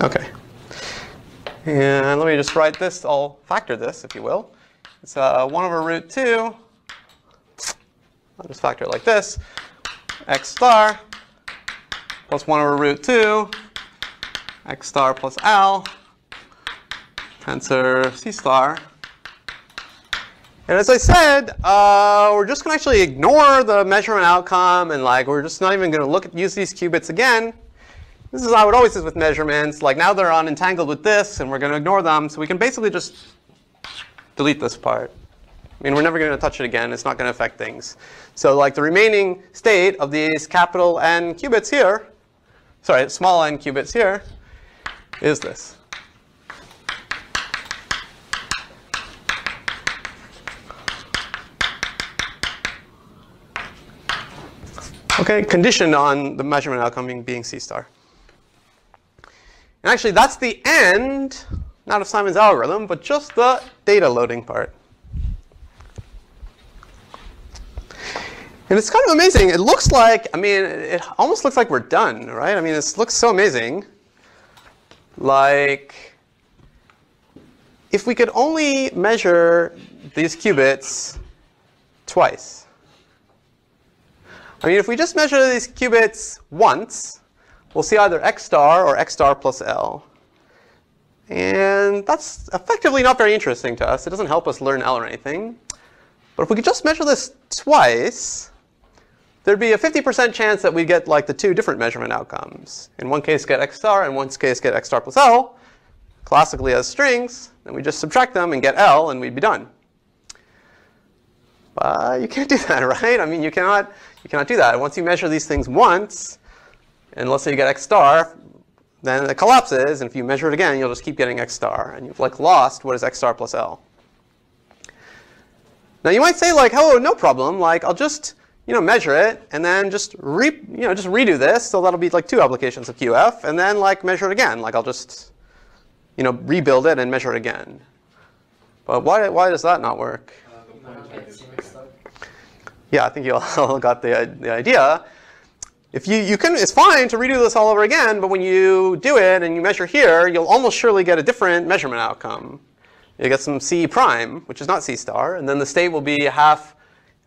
Okay. And let me just write this. I'll factor this, if you will. It's 1 over root 2. I'll just factor it like this. X star plus 1 over root 2. X star plus L. Tensor C star. And as I said, we're just going to actually ignore the measurement outcome. And like we're just not even going to look at use these qubits again. This is how it always is with measurements. Like now they're unentangled with this, and we're going to ignore them. So we can basically just delete this part. I mean, we're never going to touch it again. It's not going to affect things. So like the remaining state of these capital N qubits here, sorry, small n qubits here, is this. OK, conditioned on the measurement outcome being C star. And actually, that's the end, not of Simon's algorithm, but just the data loading part. And it's kind of amazing. It looks like, I mean, it almost looks like we're done, right? I mean, this looks so amazing. Like, if we could only measure these qubits twice. I mean, if we just measure these qubits once, we'll see either X star or X star plus L. And that's effectively not very interesting to us. It doesn't help us learn L or anything. But if we could just measure this twice, there'd be a 50% chance that we'd get like the two different measurement outcomes. In one case, get X star. In one case, get X star plus L, classically as strings. Then we just subtract them and get L, and we'd be done. But you can't do that, right? I mean, you cannot do that. Once you measure these things once, and let's say you get X star, then it collapses. And if you measure it again, you'll just keep getting X star. And you've like lost what is X star plus L. Now, you might say, like, oh, no problem. Like, I'll just measure it, and then just just redo this. So that'll be like two applications of QF. And then like measure it again. Like, I'll just rebuild it and measure it again. But why does that not work? Yeah, I think you all got the idea. If you can, it's fine to redo this all over again, but when you do it and you measure here, you'll almost surely get a different measurement outcome. You get some C prime, which is not C star, and then the state will be half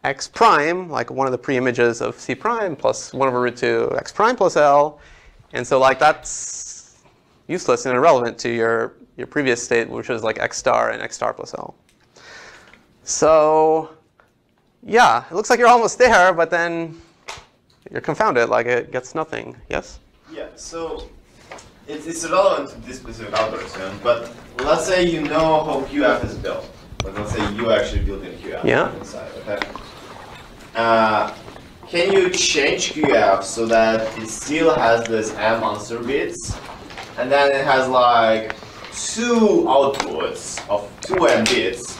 X prime, like one of the pre-images of C prime, plus 1 over root 2 X prime plus L. And so like that's useless and irrelevant to your previous state, which is like X star and X star plus L. So yeah, it looks like you're almost there, but then you're confounded, like it gets nothing. Yes? Yeah, so it's relevant to this specific algorithm, but let's say you know how QF is built. But let's say you actually built in QF inside, okay? Can you change QF so that it still has this M answer bits, and then it has like two outputs of two M bits,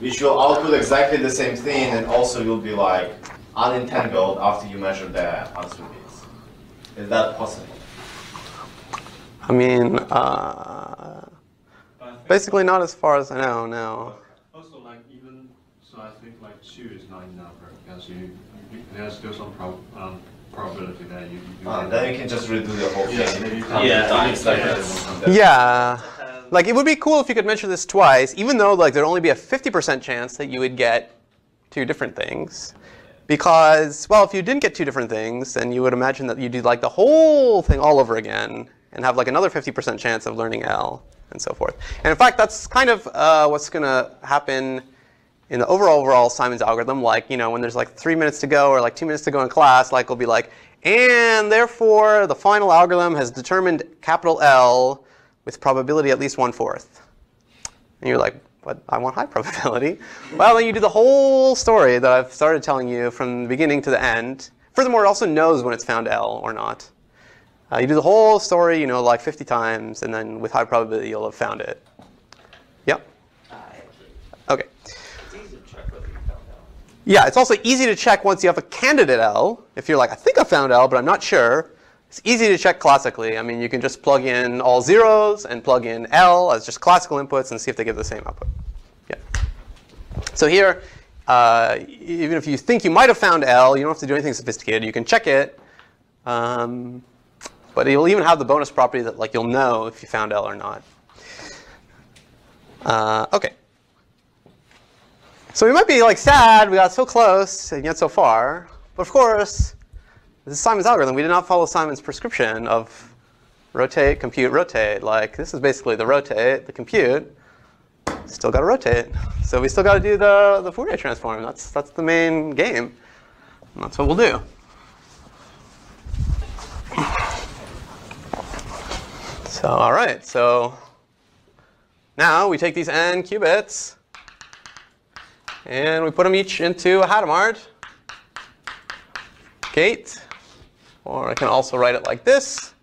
which will output exactly the same thing and also will be like unentangled after you measure the answer bits? Is that possible? I mean, basically not as far as I know, no. Also, like, even, so I think like 2 is not enough, right? Because there's still some probability that you do then you can just redo the whole thing. Yeah. Like, it would be cool if you could measure this twice, even though like there'd only be a 50% chance that you would get two different things. Because, well, if you didn't get two different things, then you would imagine that you do like the whole thing all over again and have like another 50% chance of learning L and so forth. And in fact, that's kind of what's going to happen in the overall Simon's algorithm. Like, when there's like 3 minutes to go or like 2 minutes to go in class, like we'll be like, and therefore the final algorithm has determined capital L with probability at least 1/4. And you're like, but I want high probability. Well, then you do the whole story that I've started telling you from the beginning to the end. Furthermore, it also knows when it's found L or not. You do the whole story, like 50 times, and then with high probability, you'll have found it. Yeah? OK. It's easy to check whether you found L. Yeah, it's also easy to check once you have a candidate L. If you're like, I think I found L, but I'm not sure. It's easy to check classically. I mean, you can just plug in all zeros and plug in L as just classical inputs and see if they give the same output. So here, even if you think you might have found L, you don't have to do anything sophisticated. You can check it. But you'll even have the bonus property that like you'll know if you found L or not. OK. So we might be like sad we got so close and yet so far. But of course, this is Simon's algorithm. We did not follow Simon's prescription of rotate, compute, rotate. Like this is basically the rotate, the compute. Still got to rotate. So we still got to do the Fourier transform. That's the main game. And that's what we'll do. So all right. So now we take these n qubits, and we put them each into a Hadamard gate. Or I can also write it like this.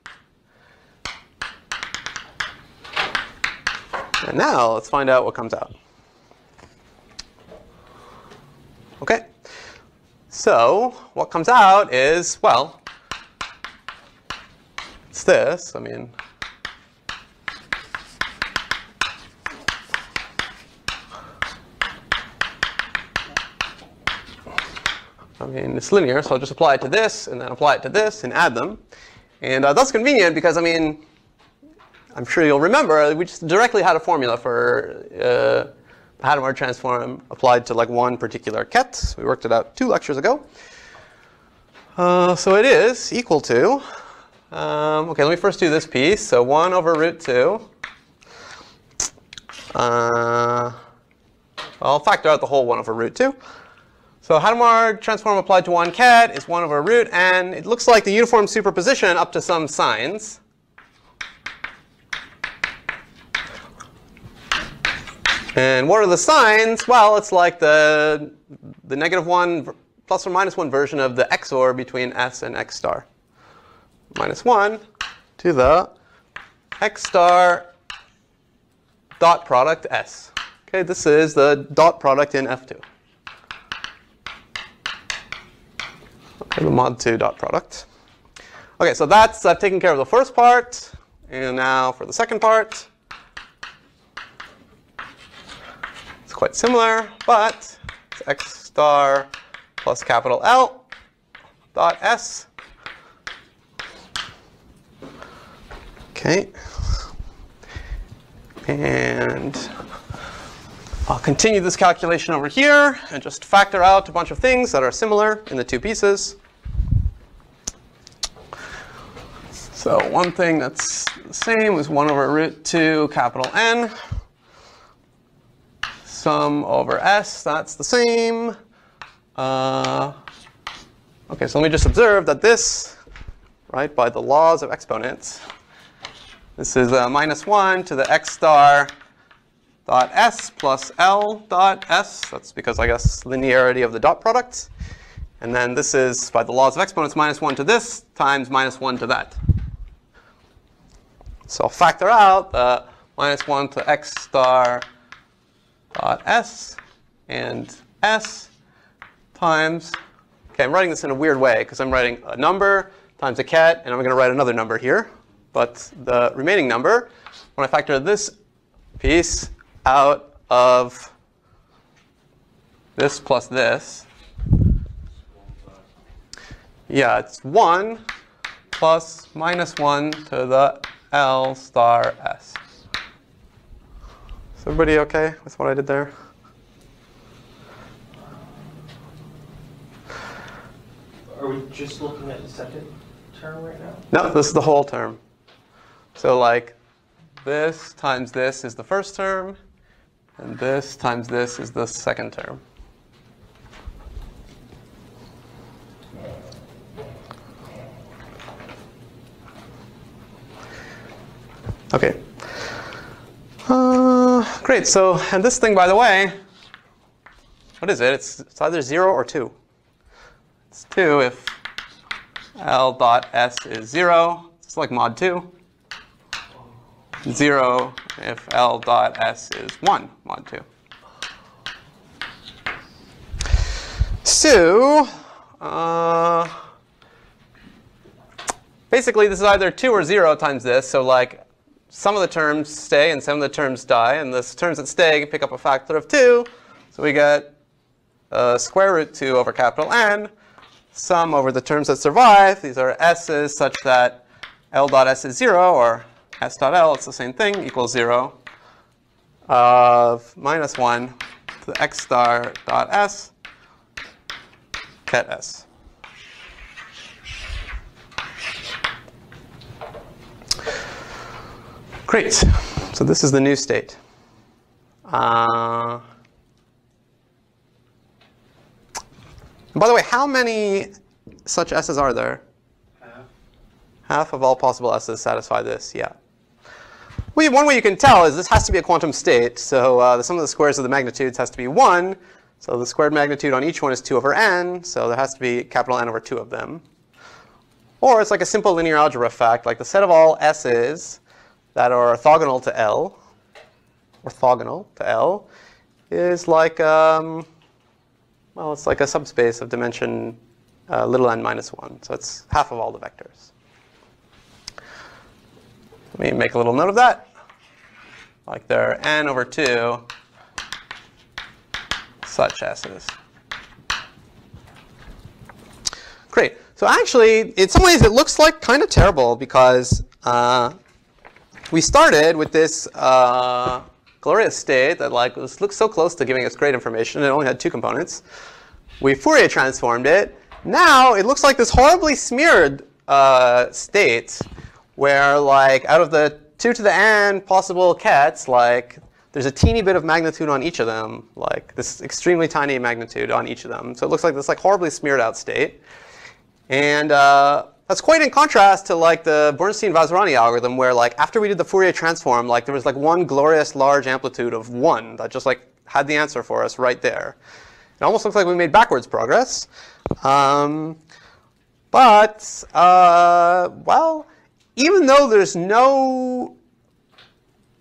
And now let's find out what comes out. OK. So what comes out is, well, it's this. I mean, it's linear. So I'll just apply it to this, and then apply it to this, and add them. And that's convenient because, I mean, I'm sure you'll remember, we just directly had a formula for Hadamard transform applied to like one particular ket. We worked it out 2 lectures ago. So it is equal to, OK, let me first do this piece. So 1 over root 2. I'll factor out the whole 1 over root 2. So Hadamard transform applied to one ket is 1 over root. And it looks like the uniform superposition up to some signs. And what are the signs? Well, it's like the -1 plus or -1 version of the XOR between S and X star. -1 to the X star dot product S. OK, this is the dot product in F2. OK, the mod 2 dot product. OK, so that's I've taken care of the first part. And now for the second part. Quite similar, but it's X star plus capital L dot S. OK. And I'll continue this calculation over here and just factor out a bunch of things that are similar in the two pieces. So one thing that's the same is 1 over root 2 capital N. Sum over S, that's the same. OK, so let me just observe that this, right, by the laws of exponents, this is -1 to the X star dot S plus L dot S. That's because, I guess, linearity of the dot products. And then this is, by the laws of exponents, -1 to this times -1 to that. So I'll factor out the -1 to X star dot S and S times, OK, I'm writing this in a weird way, because I'm writing a number times a ket, and I'm going to write another number here. But the remaining number, when I factor this piece out of this plus this, yeah, it's 1 plus -1 to the L star S. Everybody OK with what I did there? Are we just looking at the second term right now? No, this is the whole term. So like this times this is the first term, and this times this is the second term. OK. Great. So, and this thing, by the way, what is it? It's either 0 or 2. It's 2 if L dot S is 0. It's like mod 2. 0 if L dot S is 1, mod 2. So, basically, this is either 2 or 0 times this. So, like, some of the terms stay and some of the terms die. And the terms that stay pick up a factor of 2. So we get square root 2 over capital N, sum over the terms that survive. These are s's such that L dot s is 0, or s dot L, it's the same thing, equals 0, of minus 1 to the x star dot s, ket s. Great. So this is the new state. And by the way, how many such s's are there? Half. Half of all possible s's satisfy this, yeah. Well, one way you can tell is this has to be a quantum state. So the sum of the squares of the magnitudes has to be 1. So the squared magnitude on each one is 2 over n. So there has to be capital N over 2 of them. Or it's like a simple linear algebra fact, like the set of all s's that are orthogonal to L, is like, well, it's like a subspace of dimension little n minus 1. So it's half of all the vectors. Let me make a little note of that. Like there are n over 2 such s's. Great. So actually, in some ways, it looks like kind of terrible because we started with this glorious state that like looks so close to giving us great information. It only had 2 components. We Fourier transformed it. Now it looks like this horribly smeared state where like out of the 2 to the n possible kets, like there's a teeny bit of magnitude on each of them, like this extremely tiny magnitude on each of them. So it looks like this like horribly smeared out state. And that's quite in contrast to like the Bernstein-Vazirani algorithm, where like after we did the Fourier transform, like there was like one glorious large amplitude of 1 that just like had the answer for us right there. It almost looks like we made backwards progress, but well, even though there's no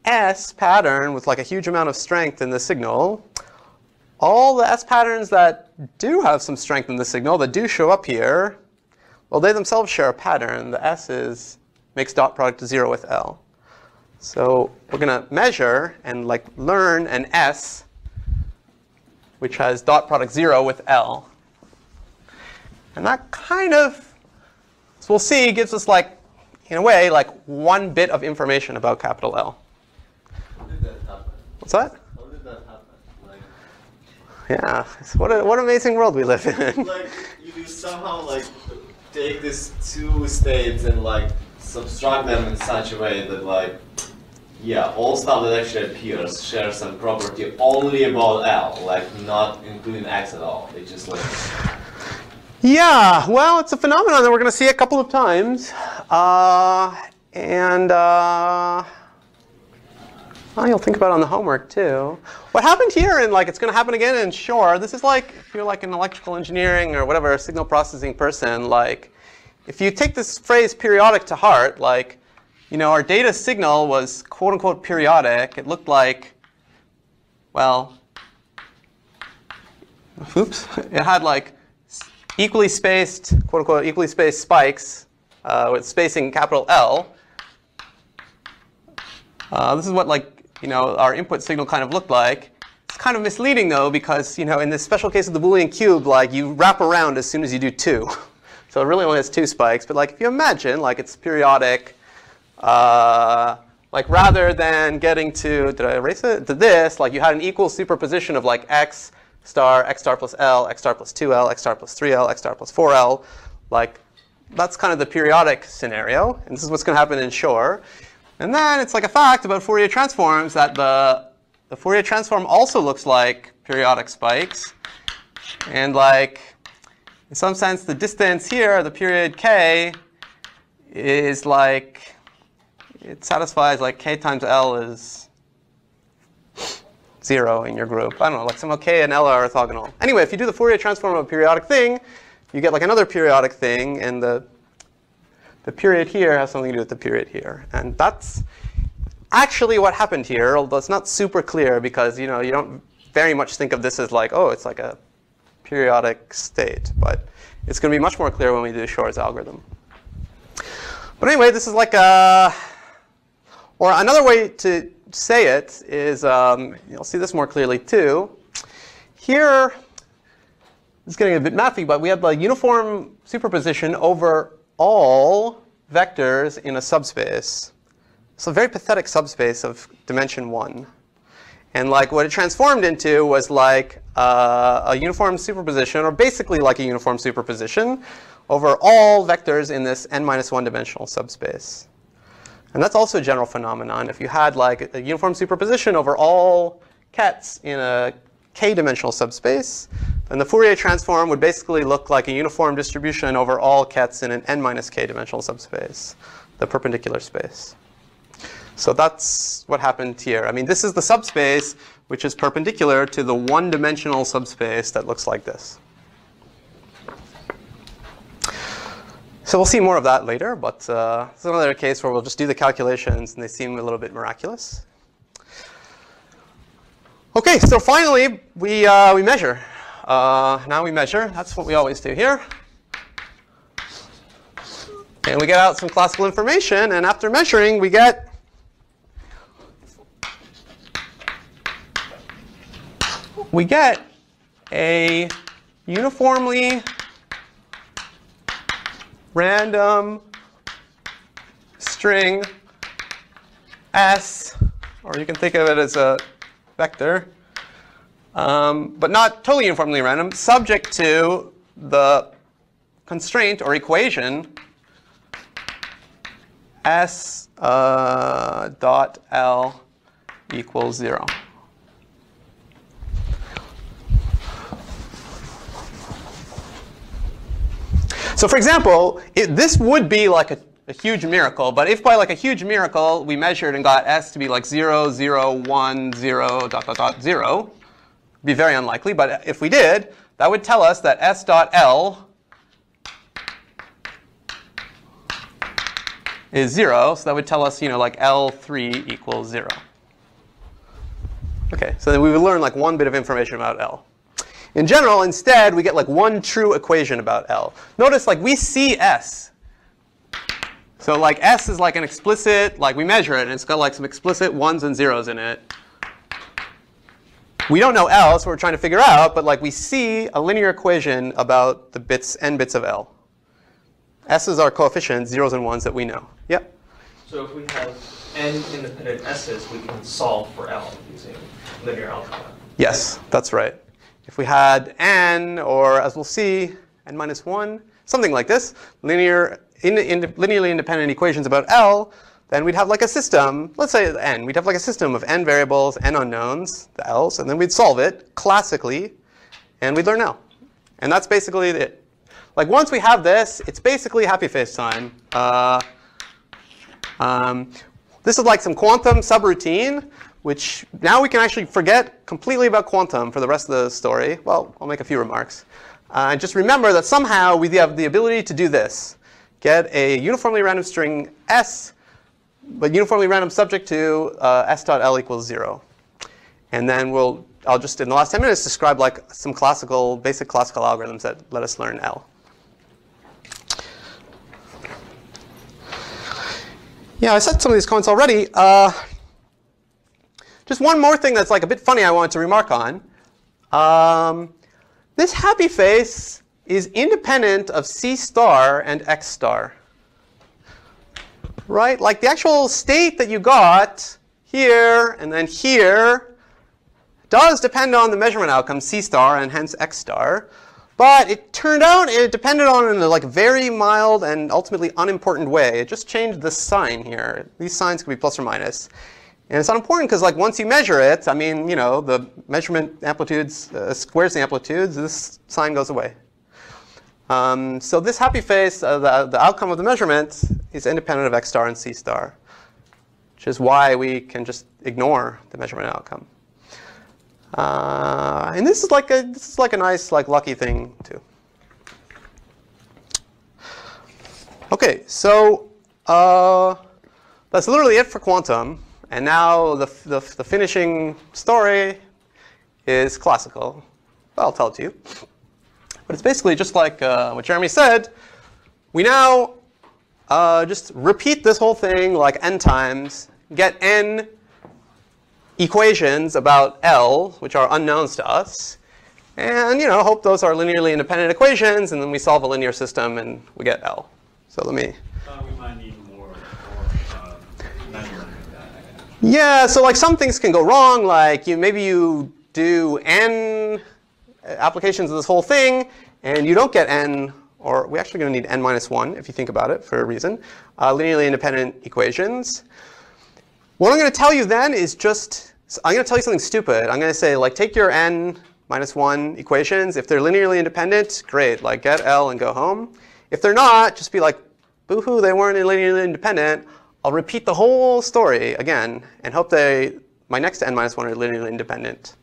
S pattern with like a huge amount of strength in the signal, all the S patterns that do have some strength in the signal that do show up here, well, they themselves share a pattern. The S makes dot product 0 with L. So we're going to measure and like learn an S which has dot product 0 with L. And that kind of, as we'll see, gives us like, in a way, like 1 bit of information about capital L. How did that happen? What's that? How did that happen? Like, yeah. So what an amazing world we live in. Like you somehow like take these 2 states and like subtract them in such a way that like, yeah, all stuff that actually appears shares some property only about L, like not including X at all. It just like. Yeah, well, it's a phenomenon that we're going to see a couple of times, well, you'll think about it on the homework too. What happened here, and like it's going to happen again in Shor. This is like if you're like an electrical engineering or whatever, a signal processing person. Like, if you take this phrase periodic to heart, like, you know, our data signal was quote unquote periodic. It looked like, well, oops, it had like equally spaced, quote unquote, equally spaced spikes with spacing capital L. This is what like. You know, our input signal kind of looked like. It's kind of misleading though, because you know, in this special case of the Boolean cube, like you wrap around as soon as you do 2, so it really only has 2 spikes. But like if you imagine, like it's periodic, like rather than getting to to this, like you had an equal superposition of like x star plus L, x star plus 2L, x star plus 3L, x star plus 4L. Like that's kind of the periodic scenario, and this is what's going to happen in Shor. And then it's like a fact about Fourier transforms that the Fourier transform also looks like periodic spikes. And like, in some sense, the distance here, the period k, is like, it satisfies like k times L is 0 in your group. I don't know, like somehow k and L are orthogonal. Anyway, if you do the Fourier transform of a periodic thing, you get like another periodic thing, and the period here has something to do with the period here. And that's actually what happened here, although it's not super clear because you know, you don't very much think of this as like, oh, it's like a periodic state. But it's going to be much more clear when we do Shor's algorithm. But anyway, this is like a, or another way to say it is, you'll see this more clearly too, Here, it's getting a bit mathy, but we have the uniform superposition over all vectors in a subspace. It's a very pathetic subspace of dimension 1. And what it transformed into was a uniform superposition, or basically a uniform superposition, over all vectors in this n-1 dimensional subspace. And that's also a general phenomenon. If you had a uniform superposition over all kets in a k-dimensional subspace, then the Fourier transform would basically look like a uniform distribution over all kets in an n-k-dimensional subspace, the perpendicular space. So that's what happened here. I mean, this is the subspace which is perpendicular to the one-dimensional subspace that looks like this. So we'll see more of that later, but it's another case where we'll just do the calculations and they seem a little bit miraculous. OK, so finally, we measure. Now we measure. That's what we always do here. And we get out some classical information. And after measuring, we get a uniformly random string S, or you can think of it as a vector, but not totally uniformly random, subject to the constraint or equation S dot L equals 0. So for example, this would be a huge miracle. But if by a huge miracle we measured and got S to be 0, 0, 1, 0, dot, dot, dot, 0, it'd be very unlikely. But if we did, that would tell us that S dot L is 0. So that would tell us, L3 equals 0. OK, so then we would learn one bit of information about L. In general, instead, we get one true equation about L. Notice we see S. So S is an explicit, we measure it, and it's got some explicit 1s and 0s in it. We don't know L, so we're trying to figure out, but we see a linear equation about the n bits of L. S is our coefficient, 0s and 1s that we know. Yep? So if we have n independent S's, we can solve for L using linear algebra. Yes, that's right. If we had n, or as we'll see, n-1, something like this, linearly independent equations about L, then we'd have a system. Let's say n. We'd have a system of n variables, n unknowns, the L's, and then we'd solve it classically, and we'd learn L. And that's basically it. Once we have this, it's basically happy face time. This is some quantum subroutine, which now we can actually forget completely about quantum for the rest of the story. Well, I'll make a few remarks. And just remember that somehow we have the ability to do this. Get a uniformly random string S, but uniformly random subject to S dot L equals 0. And then I'll just, in the last 10 minutes, describe some basic classical algorithms that let us learn L. Yeah, I said some of these comments already. Just one more thing that's a bit funny I wanted to remark on. This happy face is independent of C★ and X★. Right? The actual state that you got here and then here does depend on the measurement outcome C★ and hence X★. But it turned out it depended on in a very mild and ultimately unimportant way. It just changed the sign here. These signs could be plus or minus. And it's not important because once you measure it, the measurement amplitudes squares the amplitudes. This sign goes away. So this happy face, the outcome of the measurement, is independent of X★ and C★, which is why we can just ignore the measurement outcome. And this is a nice lucky thing too. Okay, so that's literally it for quantum. And now the finishing story is classical. Well, I'll tell it to you. But it's basically just what Jeremy said. We now just repeat this whole thing n times, get n equations about L, which are unknowns to us. And, you know, hope those are linearly independent equations, and then we solve a linear system and we get L. So let me. We might need more measuring of that. Yeah, so like some things can go wrong. Like maybe you do n applications of this whole thing, and you don't get n, or we're actually going to need n minus 1 if you think about it for a reason, linearly independent equations. What I'm going to tell you then is just, I'm going to tell you something stupid. I'm going to say, like, take your n minus 1 equations. If they're linearly independent, great. Like, get L and go home. If they're not, just be like, boo-hoo, they weren't linearly independent. I'll repeat the whole story again and hope my next n minus 1 are linearly independent.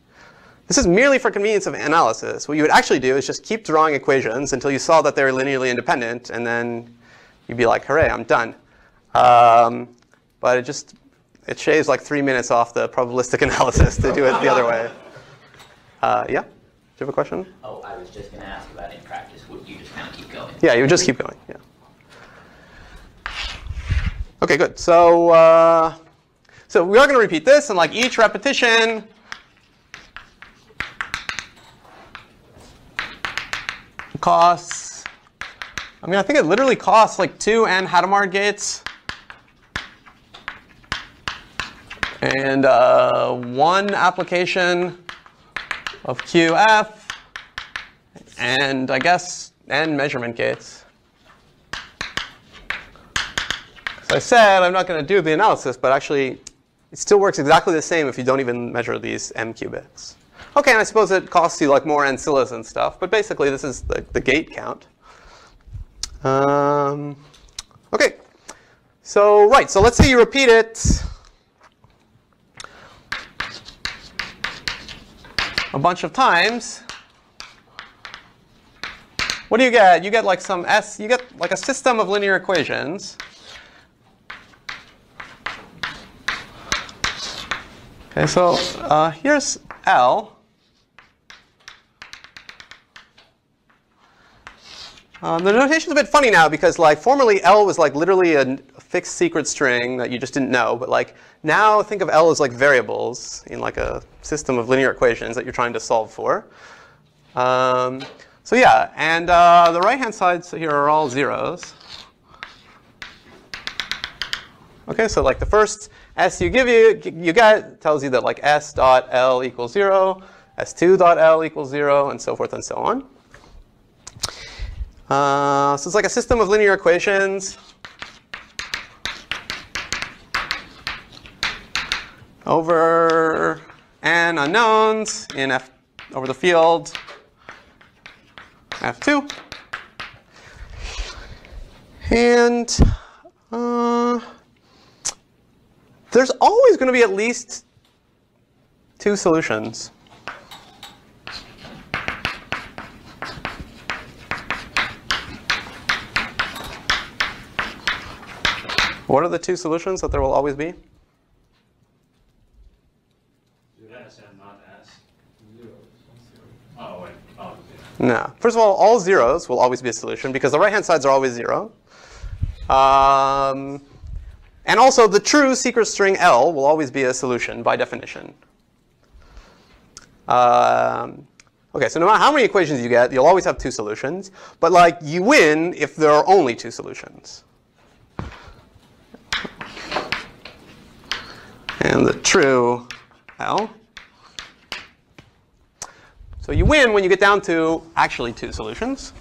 This is merely for convenience of analysis. What you would actually do is just keep drawing equations until you saw that they're linearly independent, and then you'd be like, hooray, I'm done. But it shaves like 3 minutes off the probabilistic analysis to do it the other way. Yeah? Do you have a question? Oh, I was just going to ask about in practice. Would you just kind of keep going? Yeah, you would just keep going. Yeah. OK, good. So, so we are going to repeat this. And like each repetition, costs, I mean, I think it literally costs like 2n Hadamard gates and one application of QF and, I guess, n measurement gates. As I said, I'm not going to do the analysis, but actually, it still works exactly the same if you don't even measure these m qubits. OK, and I suppose it costs you like more ancillas and stuff. But basically, this is the gate count. OK, so right. So let's say you repeat it a bunch of times. What do you get? You get like some S. You get like a system of linear equations. OK, so here's L. The notation's a bit funny now, because like formerly L was like literally a fixed secret string that you just didn't know. But like now think of L as like variables in like a system of linear equations that you're trying to solve for. So yeah, and the right-hand sides here are all zeros. OK, so like the first S you get tells you that like s.l equals 0, s2.l equals 0, and so forth and so on. So it's like a system of linear equations over n unknowns in f over the field f2. And there's always going to be at least two solutions. What are the two solutions that there will always be? S and not S. Zeros. Oh, wait. Oh, yeah. No. First of all zeros will always be a solution because the right-hand sides are always 0. And also, the true secret string L will always be a solution by definition. OK, so no matter how many equations you get, you'll always have two solutions. But like you win if there are only two solutions. And the true L. So you win when you get down to actually two solutions.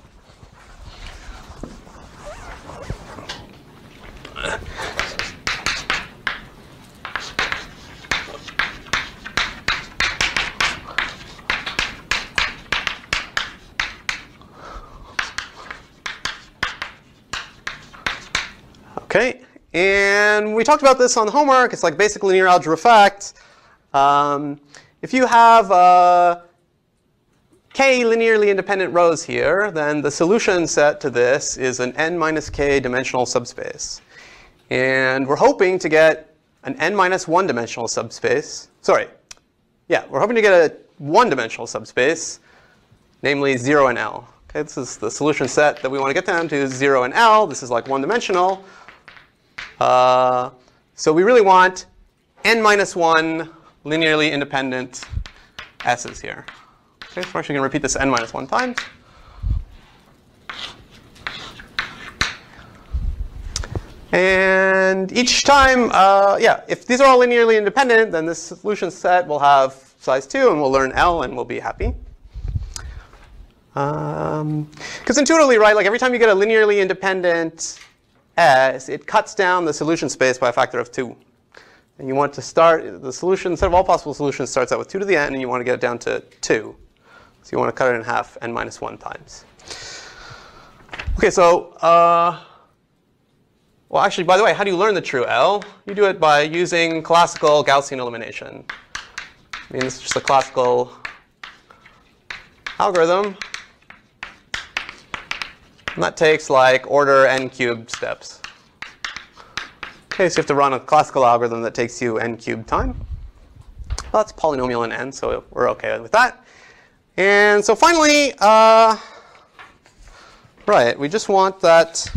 OK, and we talked about this on homework. It's like basic linear algebra fact. If you have k linearly independent rows here, then the solution set to this is an n minus k dimensional subspace. And we're hoping to get an n minus 1 dimensional subspace. Sorry. Yeah, we're hoping to get a 1-dimensional subspace, namely 0 and L. OK, this is the solution set that we want to get down to, 0 and L. This is like 1-dimensional. So we really want n minus 1 linearly independent S's here. Okay, so we're actually going to repeat this n minus 1 times. And each time, yeah, if these are all linearly independent, then this solution set will have size 2, and we'll learn L, and we'll be happy. Because intuitively, right, like every time you get a linearly independent S, it cuts down the solution space by a factor of 2. And you want to start the solution, instead of all possible solutions, starts out with 2 to the n, and you want to get it down to 2. So you want to cut it in half n minus 1 times. OK, so well, actually, by the way, how do you learn the true L? You do it by using classical Gaussian elimination. I mean, this is just a classical algorithm. And that takes like order n cubed steps. OK, so you have to run a classical algorithm that takes you n cubed time. Well, that's polynomial in n, so we're OK with that. And so finally, right, we just want that.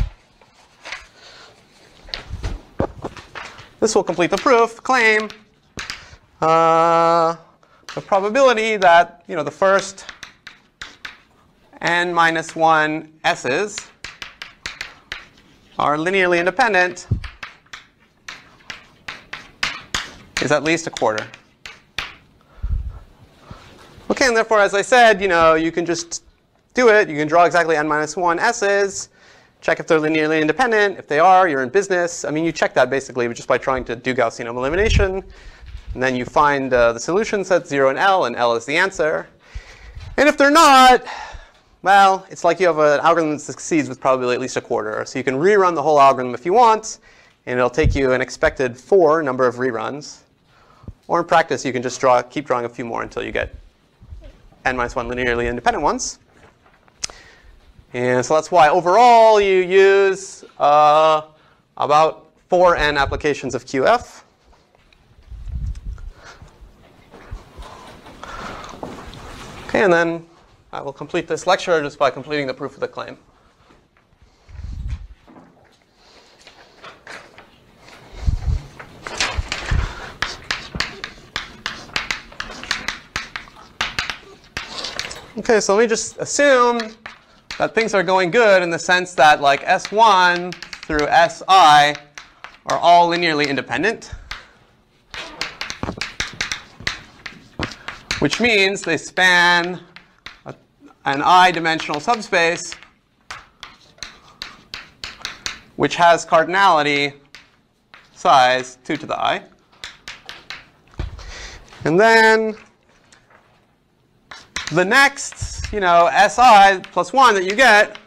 This will complete the proof, claim the probability that the first n minus 1 s's are linearly independent is at least a quarter. OK, and therefore, as I said, you can just do it. You can draw exactly n minus 1 s's. Check if they're linearly independent. If they are, you're in business. I mean, you check that basically just by trying to do Gaussian elimination. And then you find the solution set 0 and L is the answer. And if they're not, well, it's like you have an algorithm that succeeds with probably at least a quarter. So you can rerun the whole algorithm if you want. And it'll take you an expected 4 number of reruns. Or in practice, you can just keep drawing a few more until you get n minus 1 linearly independent ones. And so that's why overall you use about 4n applications of QF. OK, and then I will complete this lecture just by completing the proof of the claim. OK, so let me just assume that things are going good in the sense that like S1 through SI are all linearly independent, which means they span an I-dimensional subspace which has cardinality size 2 to the I. And then the next, SI plus 1 that you get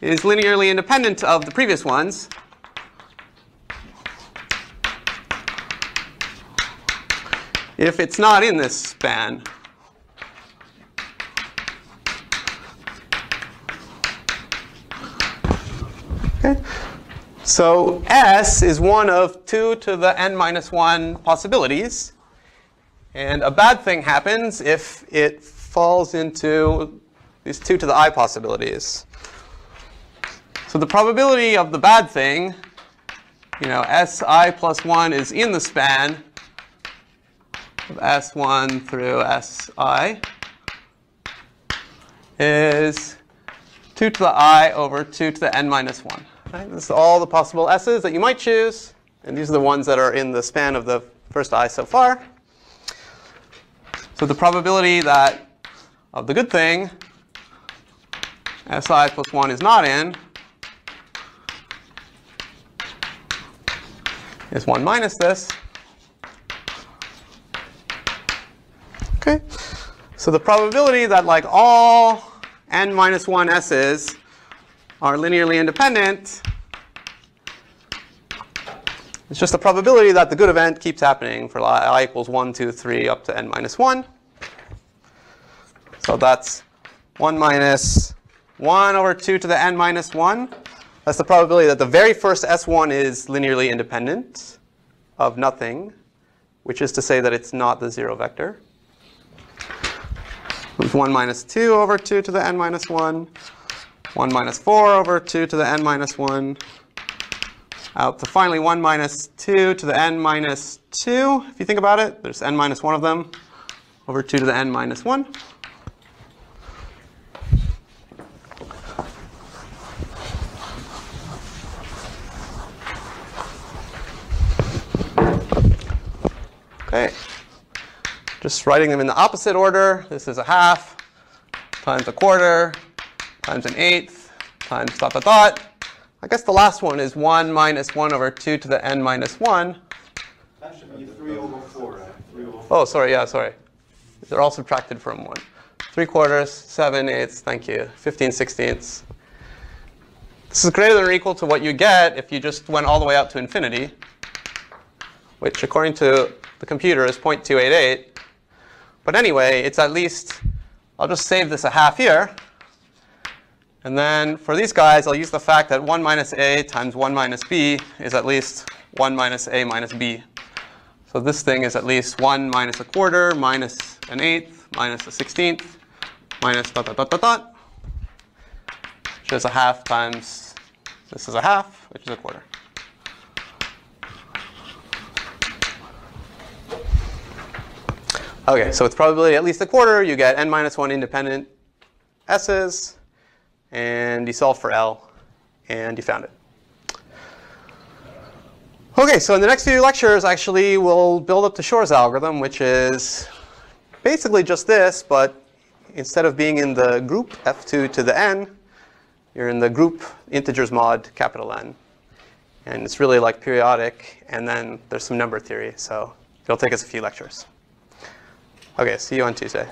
is linearly independent of the previous ones, if it's not in this span. Okay. So S is one of 2 to the n minus 1 possibilities. And a bad thing happens if it falls into these 2 to the I possibilities. So the probability of the bad thing, SI plus 1 is in the span of S1 through SI, is 2 to the I over 2 to the n minus 1. Right? This is all the possible s's that you might choose. And these are the ones that are in the span of the first I so far. So the probability that of the good thing, SI plus 1 is not in, is 1 minus this. OK. So the probability that like all n minus 1 s's are linearly independent is just the probability that the good event keeps happening for I equals 1, 2, 3, up to n minus 1. So that's 1 minus 1 over 2 to the n minus 1. That's the probability that the very first S1 is linearly independent of nothing, which is to say that it's not the 0 vector. It's 1 minus 2 over 2 to the n minus 1, 1 minus 4 over 2 to the n minus 1, out to finally 1 minus 2 to the n minus 2. If you think about it, there's n minus 1 of them over 2 to the n minus 1. Okay. Just writing them in the opposite order. This is a half times a quarter times an eighth times dot, dot, dot. I guess the last one is 1 minus 1 over 2 to the n minus 1. That should be 3 over 4, right? 3 over 4. Oh, sorry. Yeah, sorry. They're all subtracted from 1. 3 quarters, 7 eighths, thank you, 15 sixteenths. This is greater than or equal to what you get if you just went all the way out to infinity, which according to the computer is 0.288. But anyway, it's at least, I'll just save this a half here. And then for these guys, I'll use the fact that 1 minus a times 1 minus b is at least 1 minus a minus b. So this thing is at least 1 minus a quarter minus an eighth minus a sixteenth minus dot, dot, dot, dot, dot, which is a half times, this is a half, which is a quarter. OK, so it's probably at least a quarter. You get n minus 1 independent s's. And you solve for L. And you found it. OK, so in the next few lectures, actually, we'll build up to Shor's algorithm, which is basically just this. But instead of being in the group f2 to the n, you're in the group integers mod capital N. And it's really like periodic. And then there's some number theory. So it'll take us a few lectures. OK, see you on Tuesday.